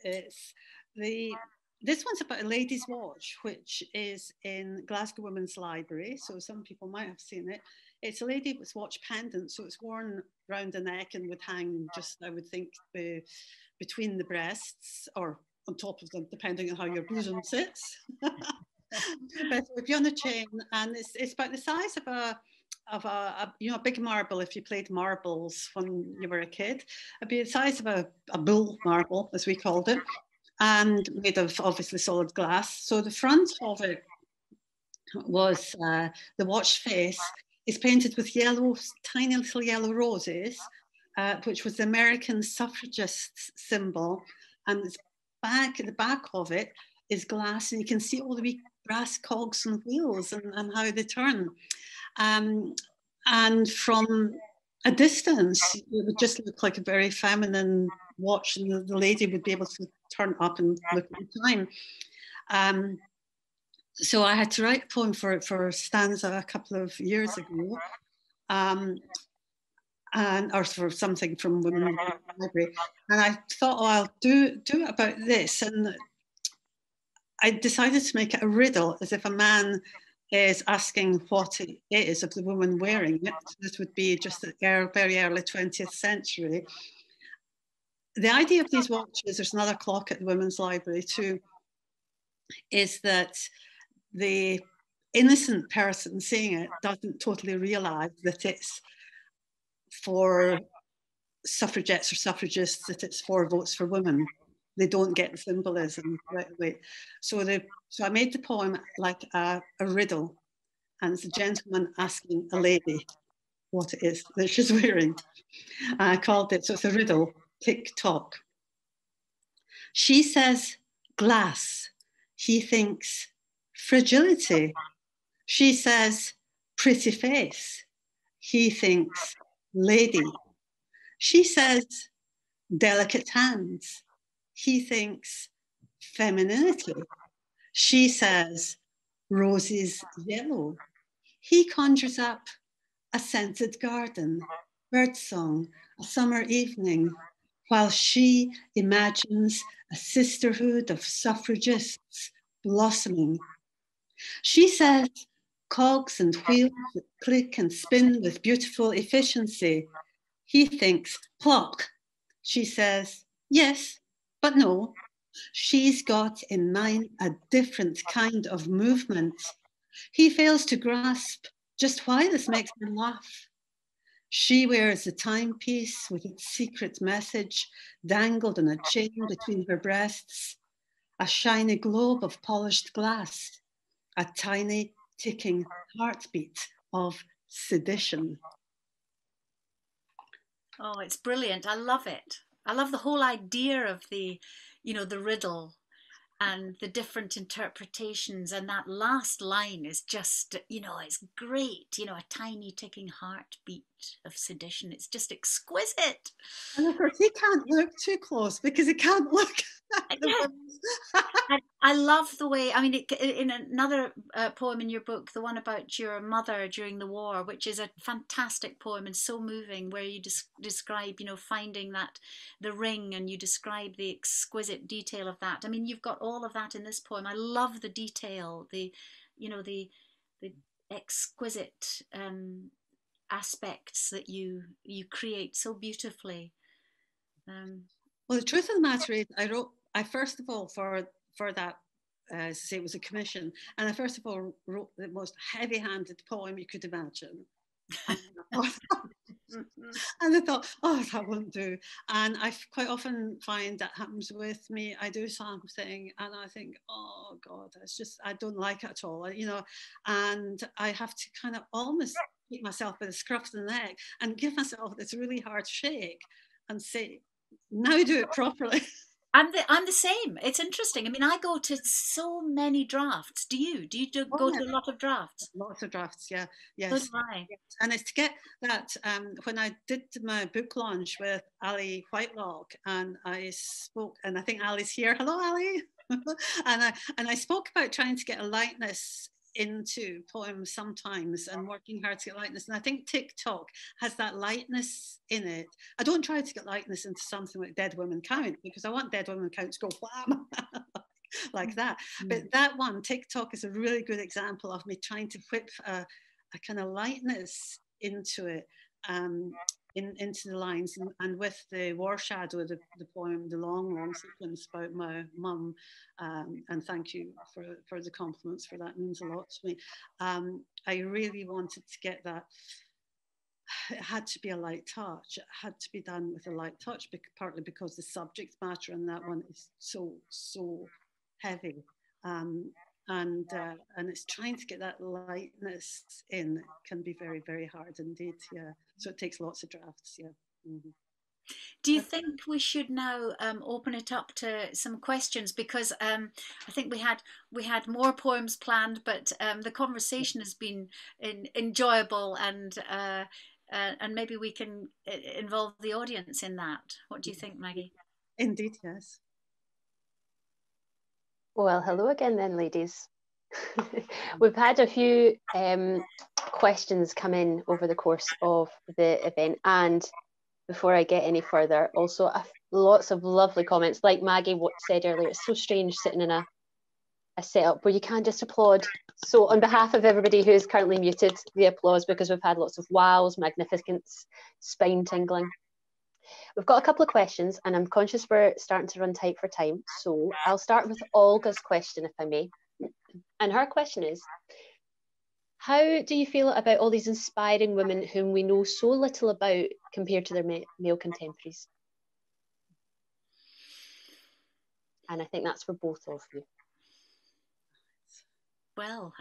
this one's about a lady's watch, which is in Glasgow Women's Library. So some people might have seen it. It's a lady's watch pendant. So it's worn round the neck and would hang just, I would think, between the breasts or on top of them, depending on how your bosom sits. But it would be on a chain, and it's about the size of a you know, a big marble. If you played marbles when you were a kid, it'd be the size of a bull marble, as we called it, and made of obviously solid glass. So the front of it was the watch face is painted with yellow, tiny little yellow roses, which was the American suffragist symbol, and it's back at the back of it is glass, and you can see all the wee brass cogs and wheels and how they turn. And from a distance, it would just look like a very feminine watch, and the lady would be able to turn up and look at the time. So I had to write a poem for Stanza a couple of years ago, or for something from Women in the Library. And I thought, oh, I'll do it about this. And I decided to make it a riddle, as if a man is asking what it is of the woman wearing it. This would be just the very early 20th century. The idea of these watches, there's another clock at the Women's Library too, is that the innocent person seeing it doesn't totally realise that it's for suffragettes or suffragists, that it's for votes for women. They don't get the symbolism right away. So I made the poem like a riddle, and it's a gentleman asking a lady what it is that she's wearing. I called it, so it's a riddle, tick-tock. She says glass. He thinks fragility. She says pretty face. He thinks lady. She says delicate hands. He thinks femininity. She says roses yellow. He conjures up a scented garden, birdsong, a summer evening, while she imagines a sisterhood of suffragists blossoming. She says cogs and wheels that click and spin with beautiful efficiency. He thinks clock. She says yes. But no, she's got in mind a different kind of movement. He fails to grasp just why this makes her laugh. She wears a timepiece with its secret message dangled on a chain between her breasts, a shiny globe of polished glass, a tiny ticking heartbeat of sedition. Oh, it's brilliant. I love it. I love the whole idea of the, you know, the riddle and the different interpretations. And that last line is just, you know, it's great, you know, a tiny ticking heartbeat of sedition. It's just exquisite. And of course, he can't look too close because he can't look at the women. I love the way, I mean, in another poem in your book, the one about your mother during the war, which is a fantastic poem and so moving, where you describe, you know, finding that the ring, and you describe the exquisite detail of that. I mean, you've got all of that in this poem. I love the detail, the, you know, the exquisite aspects that you create so beautifully. Well, the truth of the matter is, I first of all for that, as I say, it was a commission, and I first of all wrote the most heavy-handed poem you could imagine. And I thought, oh, that won't do. And I quite often find that happens with me. I do something and I think, oh God, it's just, I don't like it at all, you know. And I have to kind of almost take myself by the scruff of the neck and give myself this really hard shake and say, now do it properly. I'm the same. It's interesting. I mean, I go to so many drafts. Do you? Do you go to a lot of drafts? Lots of drafts, yeah. Yes. So do I. And it's to get that, when I did my book launch with Ali Whitelock, and I spoke, and I think Ali's here. Hello, Ali. and I spoke about trying to get a lightness into poems sometimes, and working hard to get lightness. And I think TikTok has that lightness in it. I don't try to get lightness into something like Dead Women Count, because I want Dead Women Count to go wham, like that. But that one, TikTok, is a really good example of me trying to whip a kind of lightness into it, into the lines, and with the War Shadow, the poem, the long sequence about my mum, and thank you for the compliments, for that means a lot to me. I really wanted to get that. It had to be a light touch. It had to be done with a light touch, partly because the subject matter in that one is so heavy, and it's trying to get that lightness in. It can be very, very hard indeed, yeah. So it takes lots of drafts, yeah. Mm-hmm. Do you think we should now open it up to some questions? Because I think we had more poems planned, but the conversation has been enjoyable, and maybe we can involve the audience in that. What do you think, Maggie? Indeed, yes. Well, hello again then, ladies. We've had a few questions come in over the course of the event, and before I get any further, also lots of lovely comments. Like Maggie said earlier, it's so strange sitting in a setup where you can't just applaud. So on behalf of everybody who is currently muted, the applause, because we've had lots of wows, magnificence, spine tingling. We've got a couple of questions, and I'm conscious we're starting to run tight for time, so I'll start with Olga's question, if I may. And her question is, how do you feel about all these inspiring women whom we know so little about compared to their male contemporaries? And I think that's for both of you. Well,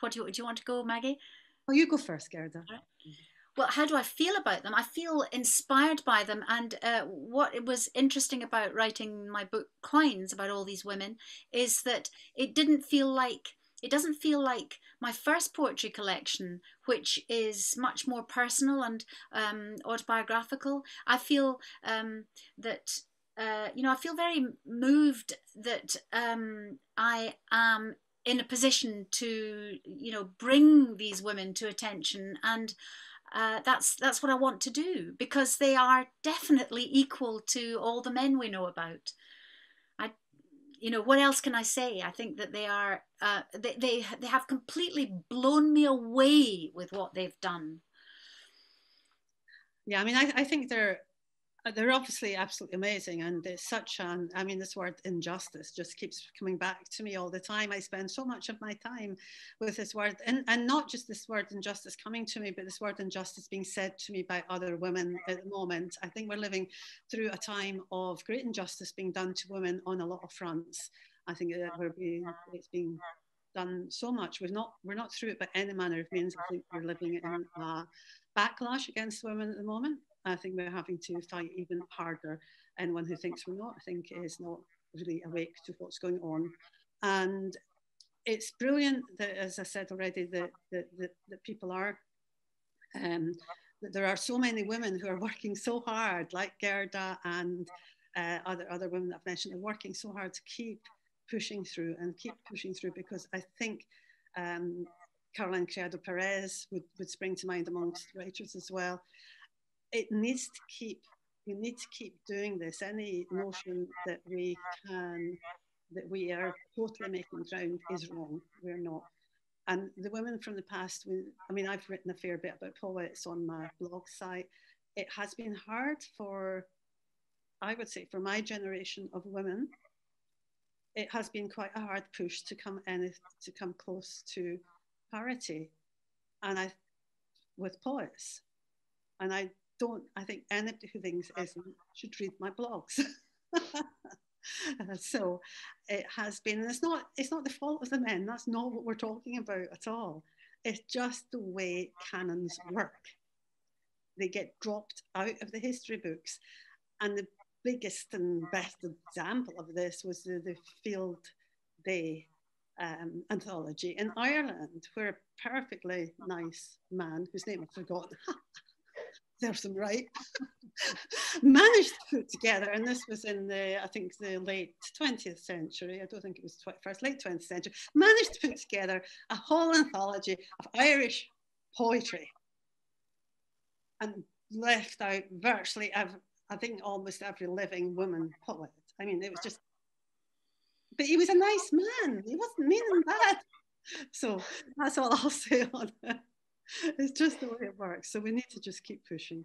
what do you want to go, Maggie? Well, you go first, Gerda. All right. Well, how do I feel about them? I feel inspired by them. And what was interesting about writing my book, Quine's, about all these women, is that it didn't feel like, it doesn't feel like my first poetry collection, which is much more personal and autobiographical. I feel that, you know, I feel very moved that I am in a position to, you know, bring these women to attention. And that's what I want to do, because they are definitely equal to all the men we know about. You know, what else can I say? I think that they are, they have completely blown me away with what they've done. Yeah, I mean, I think they're obviously absolutely amazing, and there's such an, I mean, this word injustice just keeps coming back to me all the time. I spend so much of my time with this word, and not just this word injustice coming to me, but this word injustice being said to me by other women at the moment. I think we're living through a time of great injustice being done to women on a lot of fronts. I think that it's being done so much. We're not through it by any manner of means. I think we're living in a backlash against women at the moment. I think we're having to fight even harder and one who thinks we're not, I think, is not really awake to what's going on. And it's brilliant that, as I said already, that people are, there are so many women who are working so hard, like Gerda and other women that I've mentioned, are working so hard to keep pushing through and keep pushing through, because I think Caroline Criado Perez would spring to mind amongst writers as well. We need to keep doing this. Any notion that we are totally making ground is wrong. We're not. And the women from the past, I mean, I've written a fair bit about Paula. It's on my blog site. It has been hard for, I would say, for my generation of women. It has been quite a hard push to come close to parity, and with poets. And I think anybody who thinks isn't should read my blogs. So it has been, and it's not the fault of the men. That's not what we're talking about at all. It's just the way canons work. They get dropped out of the history books. And the biggest and best example of this was the Field Day anthology in Ireland, where a perfectly nice man, whose name I forgot, there's them right, managed to put together, and this was in I think the late 20th century, I don't think it was late 20th century, managed to put together a whole anthology of Irish poetry and left out virtually, I think, almost every living woman poet. I mean, it was just, but he was a nice man. He wasn't meaning that. So that's all I'll say on it. It's just the way it works. So we need to just keep pushing.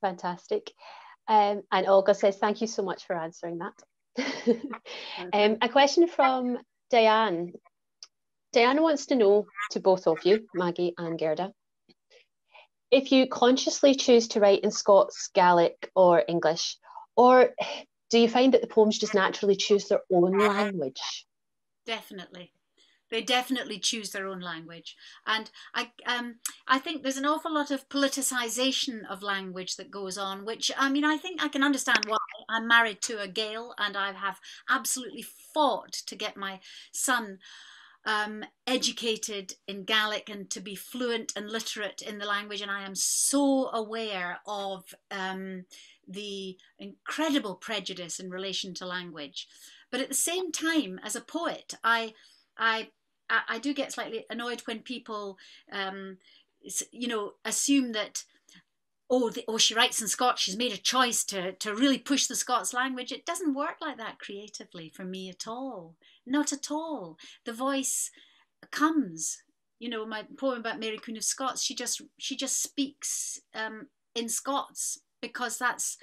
Fantastic. And Olga says, thank you so much for answering that. A question from Diane. Diane wants to know, to both of you, Maggie and Gerda, if you consciously choose to write in Scots, Gaelic or English, or do you find that the poems just naturally choose their own language? Definitely. They definitely choose their own language. And I think there's an awful lot of politicisation of language that goes on, which, I mean, I think I can understand why. I'm married to a Gael, and I have absolutely fought to get my son educated in Gaelic and to be fluent and literate in the language. And I am so aware of the incredible prejudice in relation to language. But at the same time, as a poet, I do get slightly annoyed when people, you know, assume that, oh, she writes in Scots, she's made a choice to really push the Scots language. It doesn't work like that creatively for me at all. Not at all. The voice comes. You know, my poem about Mary Queen of Scots, she just speaks in Scots, because that's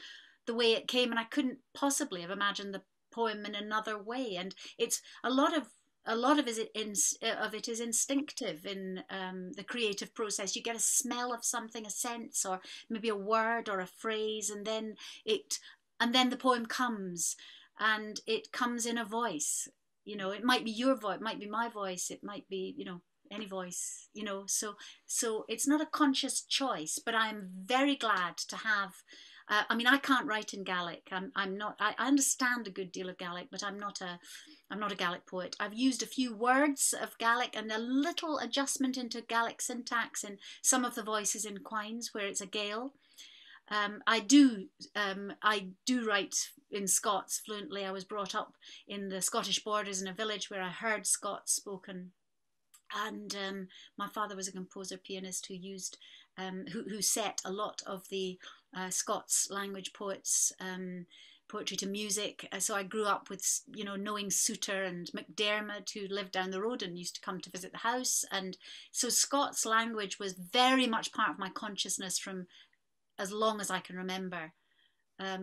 the way it came. And I couldn't possibly have imagined the poem in another way. And it's a lot of it is instinctive in the creative process. You get a smell of something, a sense, or maybe a word or a phrase, and then the poem comes, and it comes in a voice. You know, it might be your voice, it might be my voice, it might be, you know, any voice. You know, so it's not a conscious choice, but I'm very glad to have. I mean, I can't write in Gaelic. I'm not. I understand a good deal of Gaelic, but I'm not a Gaelic poet. I've used a few words of Gaelic and a little adjustment into Gaelic syntax in some of the voices in Quine's, where it's a Gael. I do write in Scots fluently. I was brought up in the Scottish borders in a village where I heard Scots spoken, and my father was a composer pianist who used. Who set a lot of the Scots language poets' poetry to music. So I grew up with, you know, knowing Souter and McDermid, who lived down the road and used to come to visit the house. And so Scots language was very much part of my consciousness from as long as I can remember.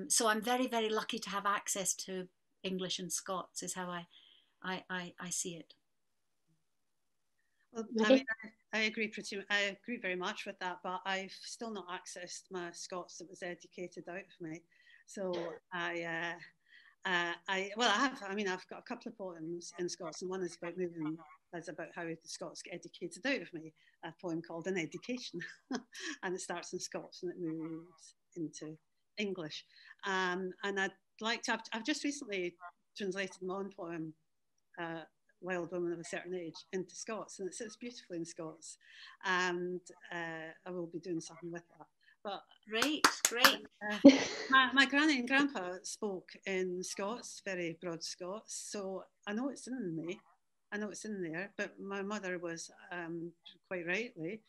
So I'm very, very lucky to have access to English and Scots, is how I see it. Well, I mean, I agree very much with that, but I've still not accessed my Scots that was educated out of me. So I've got a couple of poems in Scots, and one is about moving, that's about how the Scots get educated out of me, a poem called An Education, and it starts in Scots and it moves into English. And I'd like to, I've just recently translated my own poem, Wild Women of a Certain Age, into Scots, and it sits beautifully in Scots. And I will be doing something with that. But great, great. My granny and grandpa spoke in Scots, very broad Scots, so I know it's in me, I know it's in there, but my mother was quite rightly,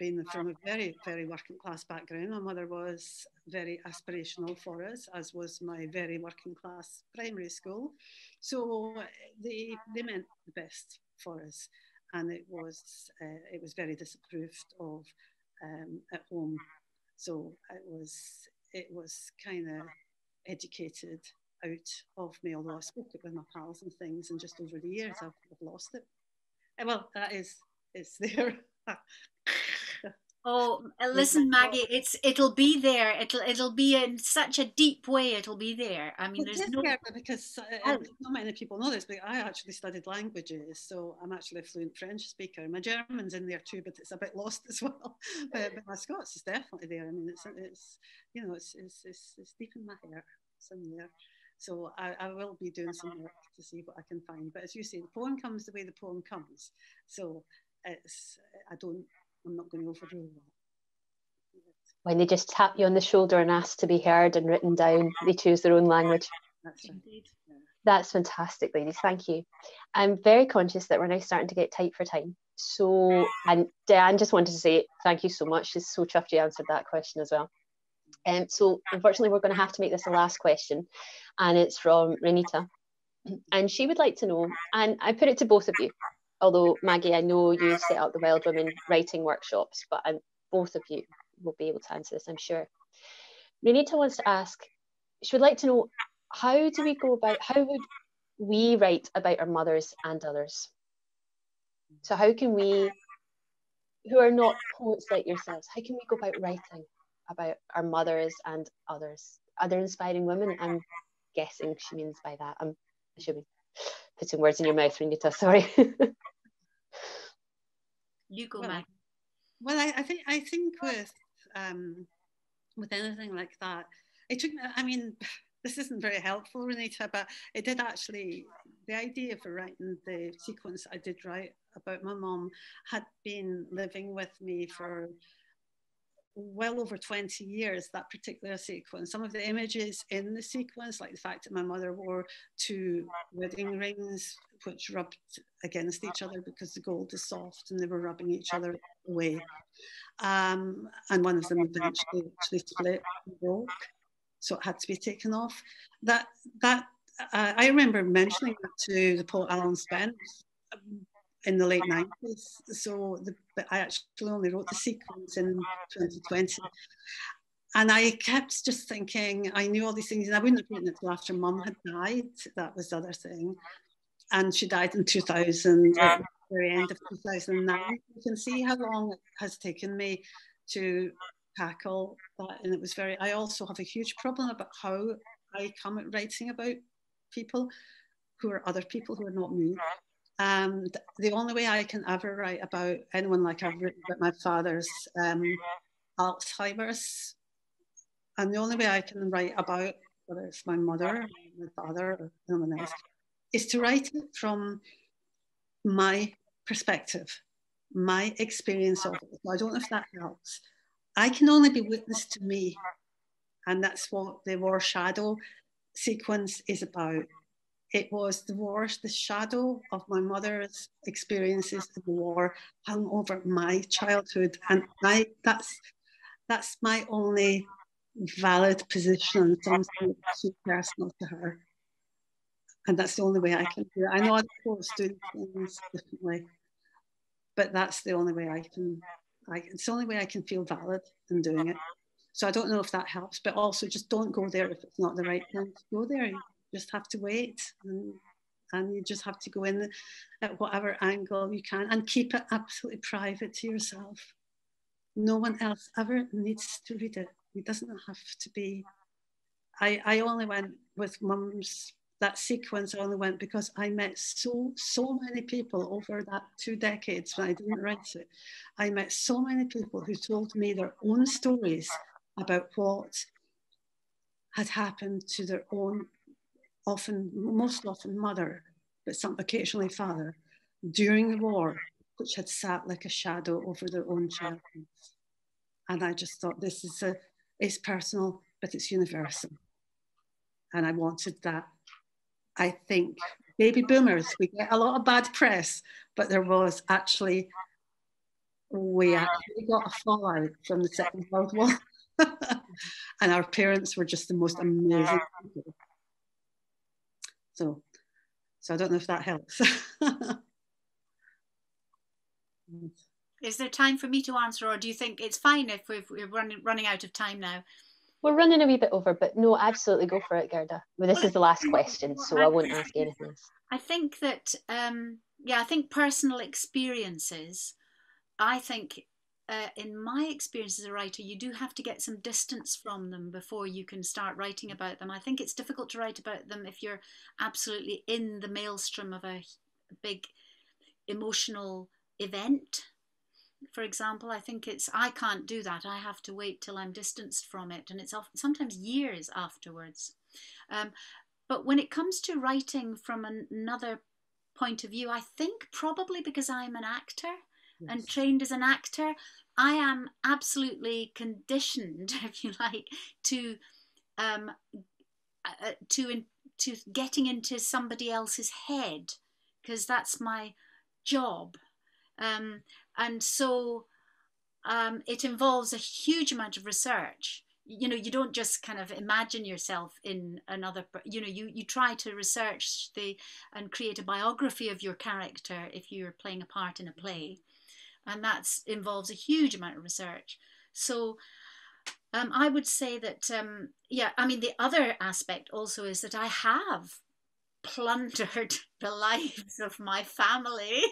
being from a very, very working class background. My mother was very aspirational for us, as was my very working class primary school. So they meant the best for us, and it was very disapproved of at home. So it was kind of educated out of me, although I spoke it with my pals and things, and just over the years I've lost it. Well, that is, it's there. Oh, listen, Maggie, it'll be there. It'll be in such a deep way. It'll be there. I mean, there's no, because not many people know this, but I actually studied languages, so I'm actually a fluent French speaker. My German's in there too, but it's a bit lost as well. But my Scots is definitely there. I mean, it's you know, it's deep in my heart somewhere. So I will be doing some work to see what I can find. But as you say, the poem comes the way the poem comes. So it's I'm not going to overdo that. When they just tap you on the shoulder and ask to be heard and written down, they choose their own language. That's right. That's fantastic, ladies. Thank you. I'm very conscious that we're now starting to get tight for time. So, and Diane just wanted to say thank you so much. She's so chuffed you answered that question as well. So, unfortunately, we're going to have to make this the last question, and it's from Renita. And she would like to know, and I put it to both of you, although, Maggie, I know you set up the Wild Women writing workshops, but both of you will be able to answer this, I'm sure. Renita wants to ask, she would like to know, how would we write about our mothers and others? So how can we, who are not poets like yourselves, how can we go about writing about our mothers and others? Other inspiring women, I'm guessing she means by that. I should be putting words in your mouth, Renita, sorry. You go, Maggie. Well, I think with anything like that, it took me, I mean, this isn't very helpful, Renita, but it did actually, the idea for writing the sequence I did write about my mum had been living with me for well over 20 years, that particular sequence. Some of the images in the sequence, like the fact that my mother wore 2 wedding rings which rubbed against each other because the gold is soft and they were rubbing each other away. And one of them eventually actually split and broke, so it had to be taken off. I remember mentioning that to the poet Alan Spence in the late 90s, so but I actually only wrote the sequence in 2020. And I kept just thinking, I knew all these things, and I wouldn't have written it till after Mum had died. That was the other thing. And she died in 2000, at the very end of 2009. You can see how long it has taken me to tackle that. And it was very, I also have a huge problem about how I come at writing about people who are other people who are not me. The only way I can ever write about anyone, like I've written about my father's Alzheimer's, and the only way I can write about, whether it's my mother, my father, or anyone else, is to write it from my perspective, my experience of it. I don't know if that helps. I can only be witness to me, and that's what the War Shadow sequence is about. It was the shadow of my mother's experiences of the war hung over my childhood. And that's my only valid position on something that's too personal to her. And that's the only way I can do it. I know other poets do things differently, but that's the only way it's the only way I can feel valid in doing it. So I don't know if that helps, but also just don't go there if it's not the right time to go there. Just have to wait, and you just have to go in at whatever angle you can and keep it absolutely private to yourself. No one else ever needs to read it. It doesn't have to be. I only went with Mum's, that sequence I only went because I met so many people over that 2 decades when I didn't write it. I met so many people who told me their own stories about what had happened to their own, often, most often mother, but some occasionally father, during the war, which had sat like a shadow over their own children. And I just thought, this is a, it's personal, but it's universal. And I wanted that. I think baby boomers, we get a lot of bad press, but there was actually, we actually got a fallout from the Second World War. And our parents were just the most amazing people. So I don't know if that helps. Is there time for me to answer, or do you think it's fine if we're running out of time now? We're running a wee bit over, but no, absolutely go for it, Gerda. Well, this is the last question, so I won't ask anything else. I think that, yeah, I think personal experiences, I think in my experience as a writer, you do have to get some distance from them before you can start writing about them. I think it's difficult to write about them if you're absolutely in the maelstrom of a big emotional event. For example, I think it's, I can't do that. I have to wait till I'm distanced from it. And it's often, sometimes years afterwards. But when it comes to writing from another point of view, I think probably because I'm an actor, yes, and trained as an actor, I am absolutely conditioned, if you like, to getting into somebody else's head, because that's my job. And so it involves a huge amount of research. You know, you don't just kind of imagine yourself in another, you know, you try to research and create a biography of your character if you're playing a part in a play. And that involves a huge amount of research. So I would say that, yeah, I mean, the other aspect also is that I have plundered the lives of my family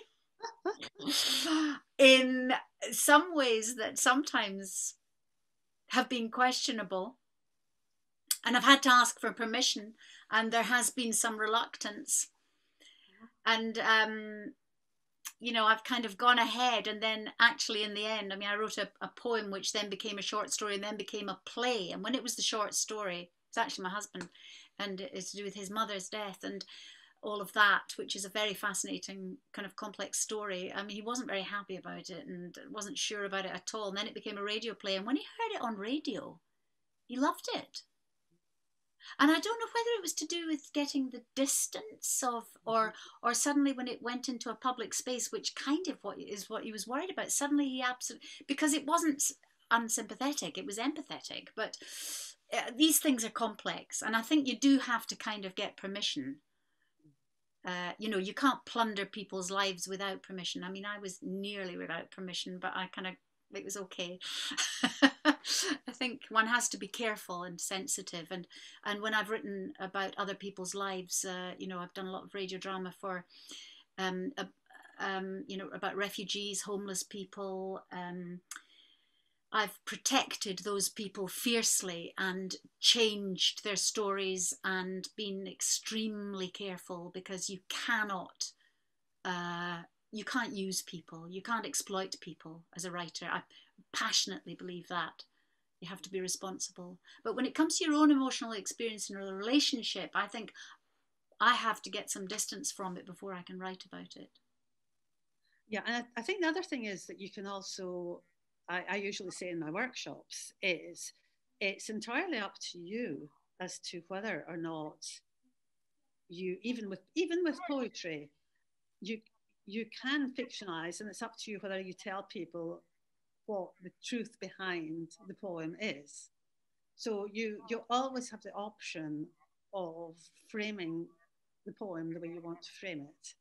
in some ways that sometimes have been questionable, and I've had to ask for permission, and there has been some reluctance, and you know, I've kind of gone ahead, and then actually in the end, I mean, I wrote a poem which then became a short story and then became a play. And when it was the short story, it's actually my husband, and it's to do with his mother's death and all of that, which is a very fascinating kind of complex story. I mean, he wasn't very happy about it and wasn't sure about it at all. And then it became a radio play. And when he heard it on radio, he loved it. And I don't know whether it was to do with getting the distance of, or suddenly when it went into a public space, which kind of what he was worried about, suddenly he absolutely, because it wasn't unsympathetic, it was empathetic. But these things are complex. And I think you do have to kind of get permission. You know, you can't plunder people's lives without permission. I mean, I was nearly without permission, but I kind of, it was okay. I think one has to be careful and sensitive. And when I've written about other people's lives, you know, I've done a lot of radio drama for, you know, about refugees, homeless people. I've protected those people fiercely and changed their stories and been extremely careful, because you cannot, you can't use people, you can't exploit people as a writer. I passionately believe that. You have to be responsible. But when it comes to your own emotional experience in a relationship, I think I have to get some distance from it before I can write about it. Yeah, and I think the other thing is that you can also, I usually say in my workshops, is it's entirely up to you as to whether or not you, even with poetry, you can fictionalize, and it's up to you whether you tell people what the truth behind the poem is. So you always have the option of framing the poem the way you want to frame it.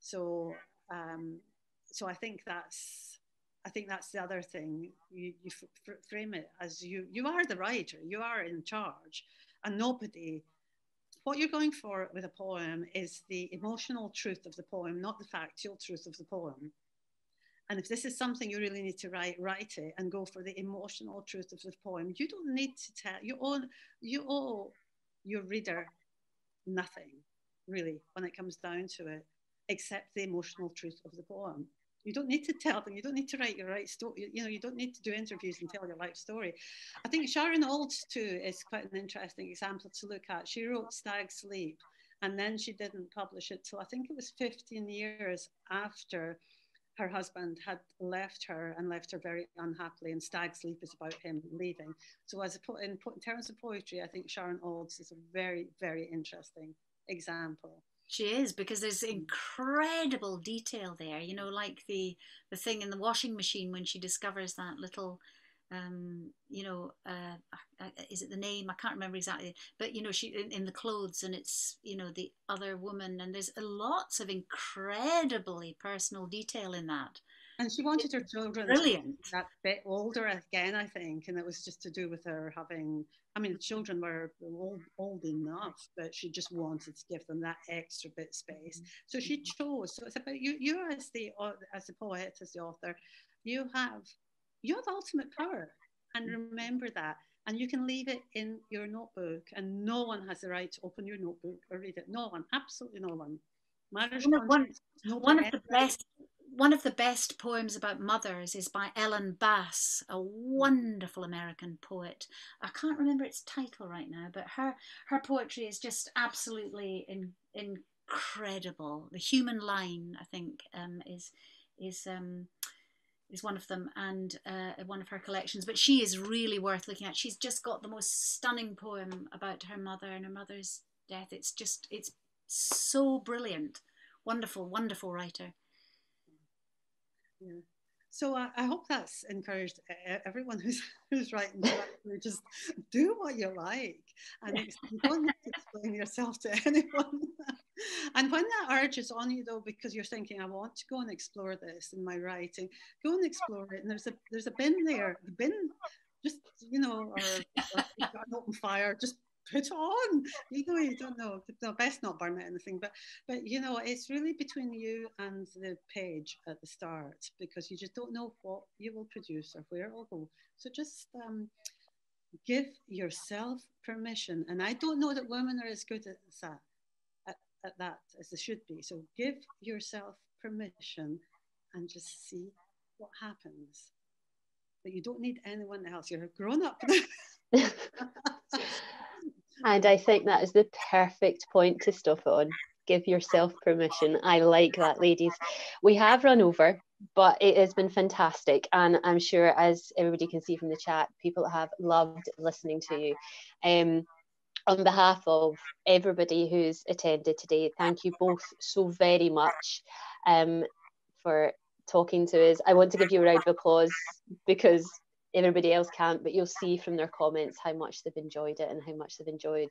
So so I think that's the other thing. You frame it as you are the writer, you are in charge, and nobody, what you're going for with a poem is the emotional truth of the poem, not the factual truth of the poem. And if this is something you really need to write it and go for the emotional truth of the poem. You don't need to tell, you owe your reader nothing, really, when it comes down to it, except the emotional truth of the poem. You don't need to tell them. You don't need to write your right story. You know, you don't need to do interviews and tell your life story. I think Sharon Olds too is quite an interesting example to look at. She wrote Stag's Leap, and then she didn't publish it till I think it was 15 years after her husband had left her, and left her very unhappily. And Stag's Leap is about him leaving. So as a, in terms of poetry, I think Sharon Olds is a very, very interesting example. She is, because there's incredible detail there, you know, like the thing in the washing machine when she discovers that little, you know, is it the name? I can't remember exactly, but, you know, she in the clothes, and it's, you know, the other woman, and there's lots of incredibly personal detail in that. And she wanted her children to that bit older again, I think, and it was just to do with her having, I mean, the children were old enough, but she just wanted to give them that extra bit space. So she chose. So it's about you. You as the poet, as the author, you have ultimate power, and remember that. And you can leave it in your notebook, and no one has the right to open your notebook or read it. No one, absolutely no one. One of the best poems about mothers is by Ellen Bass, a wonderful American poet. I can't remember its title right now, but her poetry is just absolutely incredible. The Human Line, I think, is one of them, and one of her collections. But she is really worth looking at. She's just got the most stunning poem about her mother and her mother's death. It's so brilliant. Wonderful, wonderful writer. Yeah. So I hope that's encouraged everyone who's writing to actually just do what you like, and you don't have to explain yourself to anyone. And when that urge is on you, though, because you're thinking, I want to go and explore this in my writing, go and explore it. And there's a bin there, the bin, just, you know, or an open fire, just put it on. You know, you don't know. No, best not burn it anything. But you know, it's really between you and the page at the start, because you just don't know what you will produce or where it will go. So just give yourself permission. And I don't know that women are as good at that as they should be. So give yourself permission and just see what happens. But you don't need anyone else. You're a grown up. And I think that is the perfect point to stop it on. Give yourself permission. I like that, ladies. We have run over, but it has been fantastic. And I'm sure, as everybody can see from the chat, people have loved listening to you. On behalf of everybody who's attended today, thank you both so very much for talking to us. I want to give you a round of applause, because everybody else can't, but you'll see from their comments how much they've enjoyed it, and how much they've enjoyed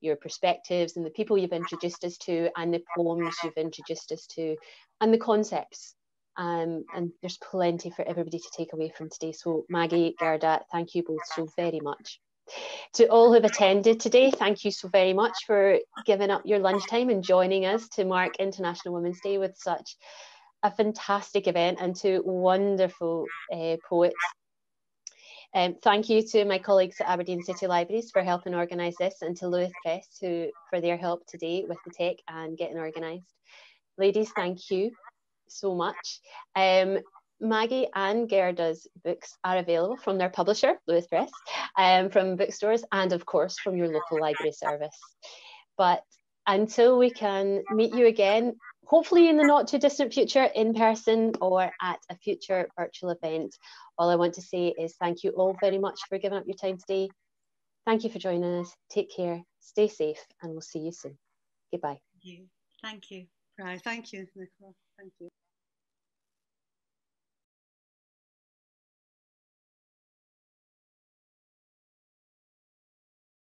your perspectives, and the people you've introduced us to, and the poems you've introduced us to, and the concepts. And there's plenty for everybody to take away from today. So Magi, Gerda, thank you both so very much. To all who've attended today, thank you so very much for giving up your lunchtime and joining us to mark International Women's Day with such a fantastic event, and to wonderful poets. Thank you to my colleagues at Aberdeen City Libraries for helping organise this, and to Luath Press for their help today with the tech and getting organised. Ladies, thank you so much. Magi and Gerda's books are available from their publisher, Luath Press, from bookstores, and of course from your local library service. But until we can meet you again, hopefully in the not too distant future, in person or at a future virtual event, all I want to say is thank you all very much for giving up your time today. Thank you for joining us. Take care, stay safe, and we'll see you soon. Goodbye. Thank you. Thank you, Nicola. Thank you.